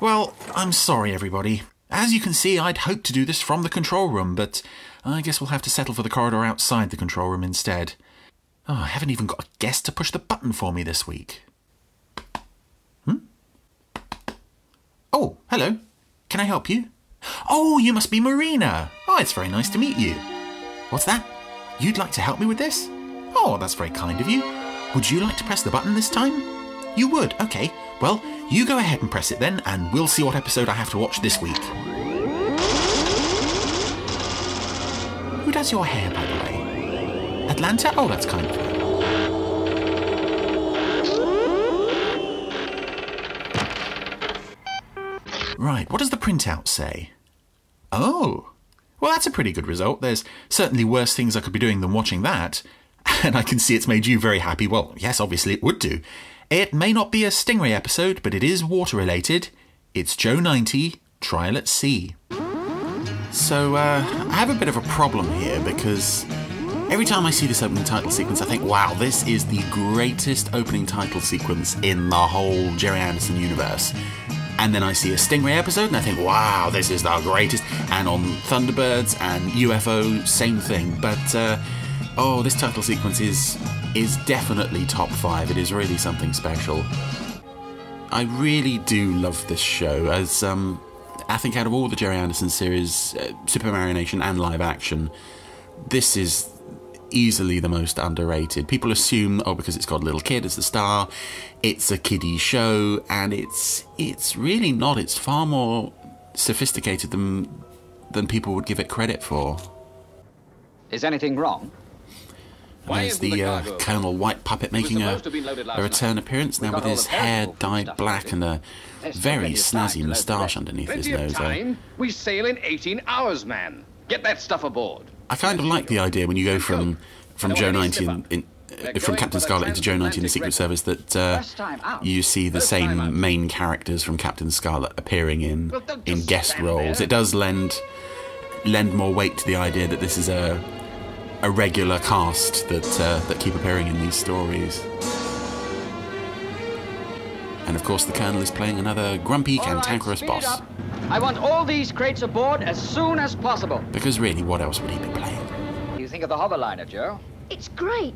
Well, I'm sorry, everybody. As you can see, I'd hoped to do this from the control room, but I guess we'll have to settle for the corridor outside the control room instead. Oh, I haven't even got a guest to push the button for me this week. Oh, hello. Can I help you? Oh, you must be Marina. Oh, it's very nice to meet you. What's that? You'd like to help me with this? Oh, that's very kind of you. Would you like to press the button this time? You would, okay. Well, you go ahead and press it then, and we'll see what episode I have to watch this week. Who does your hair, by the way? Atlanta? Oh, that's kind of her. Right, what does the printout say? Oh, well, that's a pretty good result. There's certainly worse things I could be doing than watching that. And I can see it's made you very happy. Well, yes, obviously it would do. It may not be a Stingray episode, but it is water-related. It's Joe 90, Trial at Sea. So, I have a bit of a problem here, because every time I see this opening title sequence, I think, wow, this is the greatest opening title sequence in the whole Gerry Anderson universe. And then I see a Stingray episode, and I think, wow, this is the greatest. And on Thunderbirds and UFO, same thing. But, oh, this title sequence is definitely top 5. It is really something special. I really do love this show. As I think out of all the Gerry Anderson series, Supermarination and live action, this is easily the most underrated. People assume, oh, because it's got a little kid as the star, it's a kiddie show, and it's really not. It's far more sophisticated than people would give it credit for. Is anything wrong? And there's the Colonel White puppet making a return appearance, now with his hair dyed black and a very snazzy moustache underneath his nose. We sail in 18 hours, man. Get that stuff aboard. I kind of like the idea when you go from Joe 90 in, from Captain Scarlet into Joe 90 in the Secret Service, that you see the same main characters from Captain Scarlet appearing in guest roles. It does lend more weight to the idea that this is a regular cast that that keep appearing in these stories. And of course, the Colonel is playing another grumpy, cantankerous boss. I want all these crates aboard as soon as possible. Because really, what else would he be playing? What do you think of the hoverliner, Joe? It's great.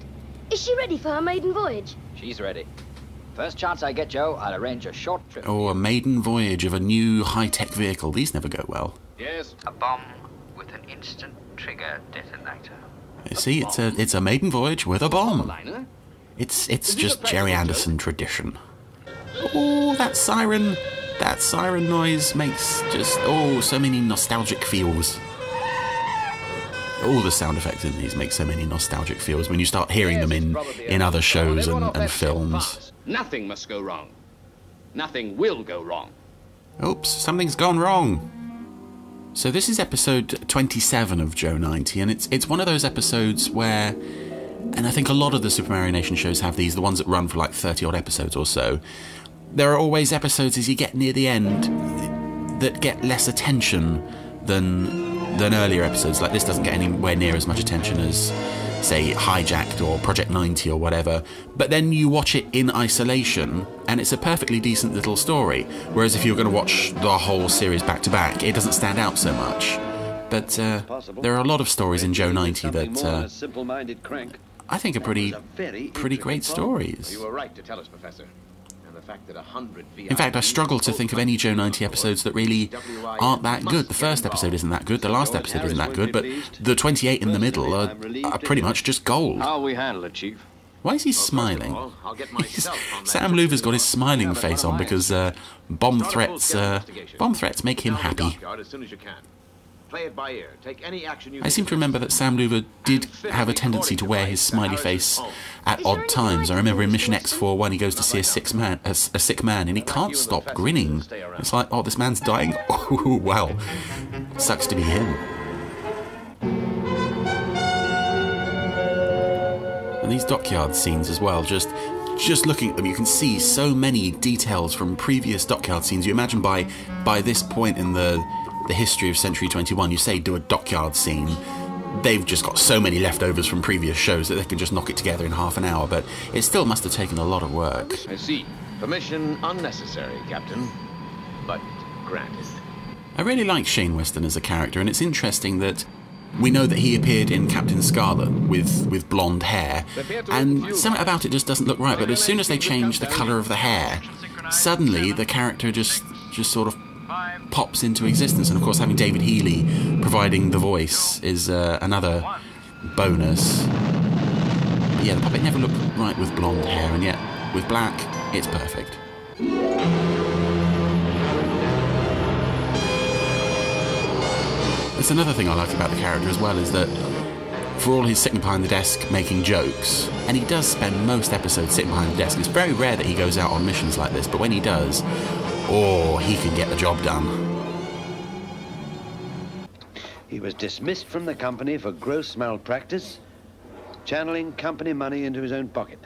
Is she ready for her maiden voyage? She's ready. First chance I get, Joe, I'll arrange a short trip. Oh, a maiden voyage of a new high-tech vehicle. These never go well. Yes. A bomb with an instant trigger detonator. You see, it's a maiden voyage with a bomb. It's just Gerry Anderson tradition. Oh, that siren noise makes just, oh, so many nostalgic feels. All the sound effects in these make so many nostalgic feels when you start hearing them in other shows and films. Nothing must go wrong. Nothing will go wrong. Oops, something's gone wrong. So this is episode 27 of Joe 90, and it's one of those episodes where, and I think a lot of the Super Mario Nation shows have these, the ones that run for like 30-odd episodes or so. There are always episodes as you get near the end that get less attention than earlier episodes. Like this doesn't get anywhere near as much attention as, say, Hijacked or Project 90 or whatever. But then you watch it in isolation, and it's a perfectly decent little story. Whereas if you were going to watch the whole series back to back, it doesn't stand out so much. But there are a lot of stories in Joe 90 that I think are pretty great stories. You were right to tell us, Professor. In fact, I struggle to think of any Joe 90 episodes that really aren't that good. The first episode isn't that good, the last episode isn't that good, but the 28 in the middle are pretty much just gold. How we handle it, Chief? Why is he smiling? Sam Luver's got his smiling face on because bomb threats make him happy. I seem to remember that Sam Luver did have a tendency to wear his smiley face at odd times. I remember in Mission X-41 he goes to see a sick man and he can't stop grinning. It's like, oh, this man's dying. Oh, well, sucks to be him. And these dockyard scenes as well, just looking at them, you can see so many details from previous dockyard scenes. You imagine by this point in the history of Century 21, you say do a dockyard scene, they've just got so many leftovers from previous shows that they can just knock it together in half an hour, but it still must have taken a lot of work. I see. Permission unnecessary, Captain, but granted. I really like Shane Weston as a character, and it's interesting that we know that he appeared in Captain Scarlet with blonde hair, and something about it just doesn't look right, but as soon as they change the colour of the hair, suddenly the character just sort of pops into existence. And of course having David Healy providing the voice is another bonus. But yeah, the puppet never looked right with blonde hair, and yet with black it's perfect. That's another thing I like about the character as well, is that for all he's sitting behind the desk making jokes, and he does spend most episodes sitting behind the desk, it's very rare that he goes out on missions like this, but when he does, oh, he can get the job done. He was dismissed from the company for gross malpractice, channeling company money into his own pocket.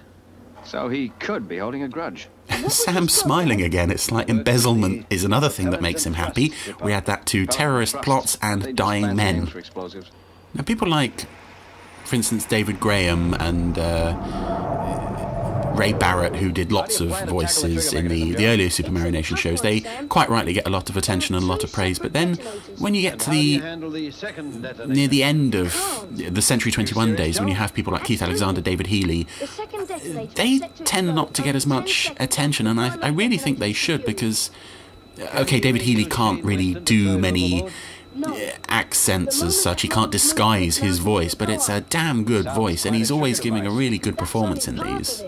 So he could be holding a grudge. Sam's smiling again. It's like embezzlement is another thing that makes him happy. We add that to terrorist plots and dying men. Now, people like, for instance, David Graham and Ray Barrett, who did lots of voices in the earlier Super Mario Nation shows, they quite rightly get a lot of attention and a lot of praise. But then when you get to near the end of the Century 21 days, when you have people like Keith Alexander, David Healy, they tend not to get as much attention, and I really think they should, because, okay, David Healy can't really do many accents as such, he can't disguise his voice, but it's a damn good voice, and he's always giving a really good performance in these.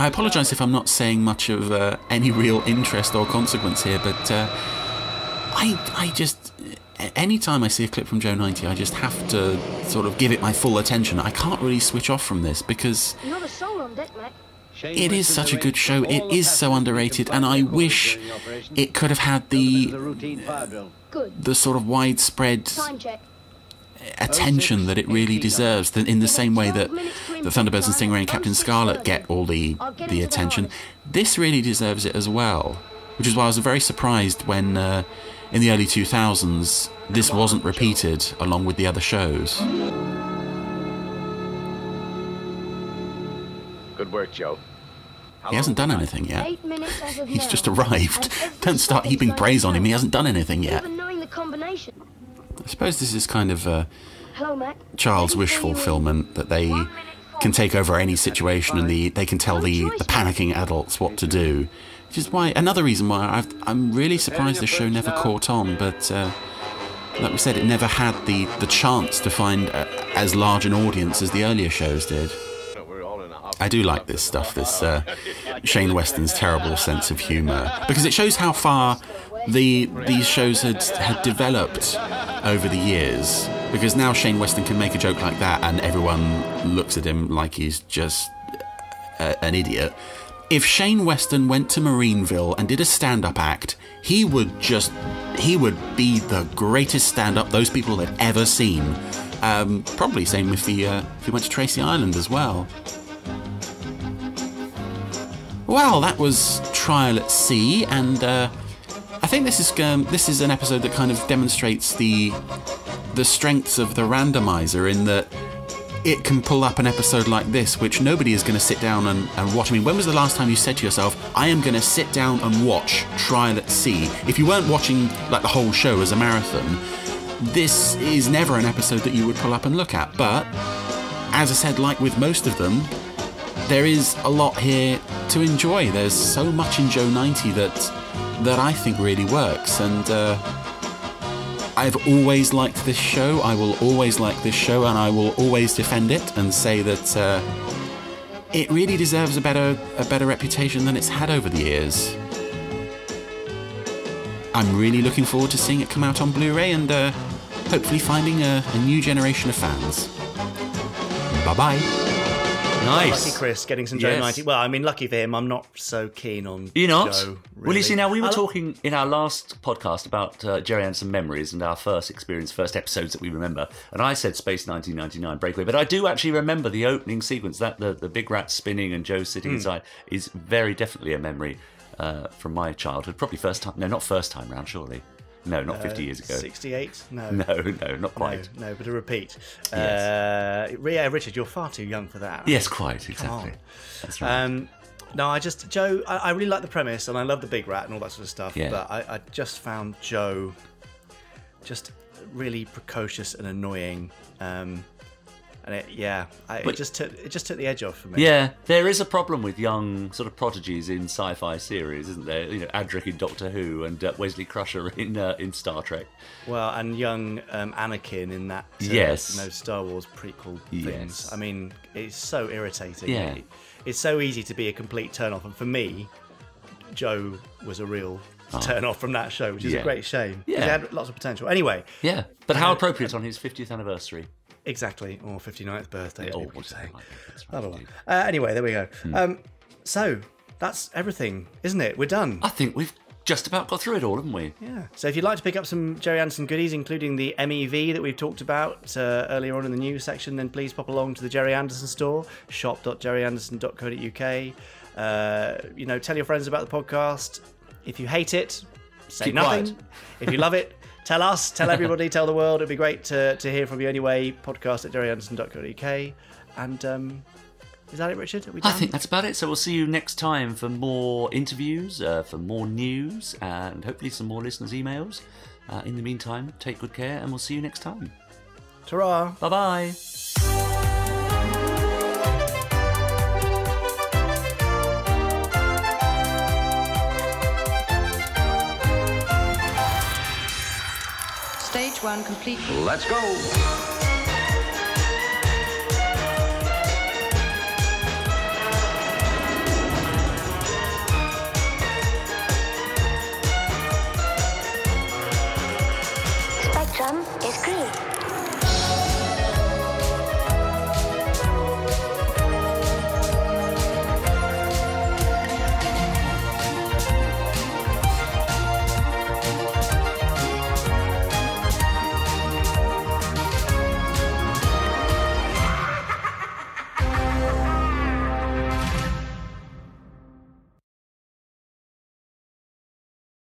I apologise if I'm not saying much of any real interest or consequence here, but I just, any time I see a clip from Joe 90, I just have to sort of give it my full attention. I can't really switch off from this, because it is such a good show, it is so underrated, and I wish it could have had the sort of widespread attention that it really deserves, in the same way that the Thunderbirds and Stingray and Captain Scarlet get all the attention. This really deserves it as well, which is why I was very surprised when in the early 2000s this wasn't repeated along with the other shows. Good work, Joe. He hasn't done anything yet. He's just arrived. Don't start heaping praise on him. He hasn't done anything yet. I suppose this is kind of a child's wish fulfillment, that they can take over any situation and they can tell the panicking adults what to do. Which is why, another reason why I'm really surprised this show never caught on, but like we said, it never had the chance to find as large an audience as the earlier shows did. I do like this stuff, this Shane Weston's terrible sense of humour, because it shows how far these shows had developed over the years. Because now Shane Weston can make a joke like that and everyone looks at him like he's just an idiot. If Shane Weston went to Marineville and did a stand-up act, he would be the greatest stand-up those people had ever seen. Probably same if he went to Tracy Island as well. Well, that was Trial at Sea, and I think this is an episode that kind of demonstrates the strengths of the randomizer, in that it can pull up an episode like this, which nobody is going to sit down and watch. I mean, when was the last time you said to yourself, I am going to sit down and watch Trial at Sea? If you weren't watching like the whole show as a marathon, this is never an episode that you would pull up and look at. But as I said, like with most of them, there is a lot here to enjoy. There's so much in Joe 90 that I think really works, and I've always liked this show. I will always like this show, and I will always defend it and say that it really deserves a better reputation than it's had over the years. I'm really looking forward to seeing it come out on Blu-ray and hopefully finding a new generation of fans. Bye-bye. Nice. Lucky Chris getting some Joe 90. Well, I mean, lucky for him, I'm not so keen on Joe. You're not? Joe, really. Well, you see, now we were talking in our last podcast about Gerry Anderson memories and our first experience, first episodes that we remember. And I said Space 1999 Breakaway, but I do actually remember the opening sequence, that the big rat spinning and Joe sitting inside is very definitely a memory from my childhood. Probably first time, no, not first time round, surely. No, not 50 years ago. 68? No. No, not quite. No, but a repeat. Yes. Yeah, Richard, you're far too young for that. Yes, quite, exactly. That's right. No, Joe, I really like the premise, and I love the big rat and all that sort of stuff, yeah. But I just found Joe just really precocious and annoying. And it just took the edge off for me. Yeah, there is a problem with young sort of prodigies in sci-fi series, isn't there? You know, Adric in Doctor Who and Wesley Crusher in Star Trek. Well, and young Anakin in that you know, Star Wars prequel things. I mean, it's so irritating. Yeah. It's so easy to be a complete turn-off, and for me, Joe was a real turn-off from that show, which is a great shame. Yeah, he had lots of potential. Anyway. Yeah, but how appropriate on his 50th anniversary. Exactly, or 59th birthday, as people say. Right. Anyway, there we go. So, that's everything, isn't it? We're done. I think we've just about got through it all, haven't we? Yeah. So if you'd like to pick up some Gerry Anderson goodies, including the MEV that we've talked about earlier on in the news section, then please pop along to the Gerry Anderson store, shop.gerryanderson.co.uk. You know, tell your friends about the podcast. If you hate it, say nothing. If you love it, tell us, tell everybody, tell the world. It'd be great to hear from you anyway. podcast@gerryanderson.co.uk. And is that it, Richard? Are we done? I think that's about it. So we'll see you next time for more interviews, for more news, and hopefully some more listeners' emails. In the meantime, take good care, and we'll see you next time. Ta-ra. Bye-bye. Stage one complete. Let's go. Spectrum is green.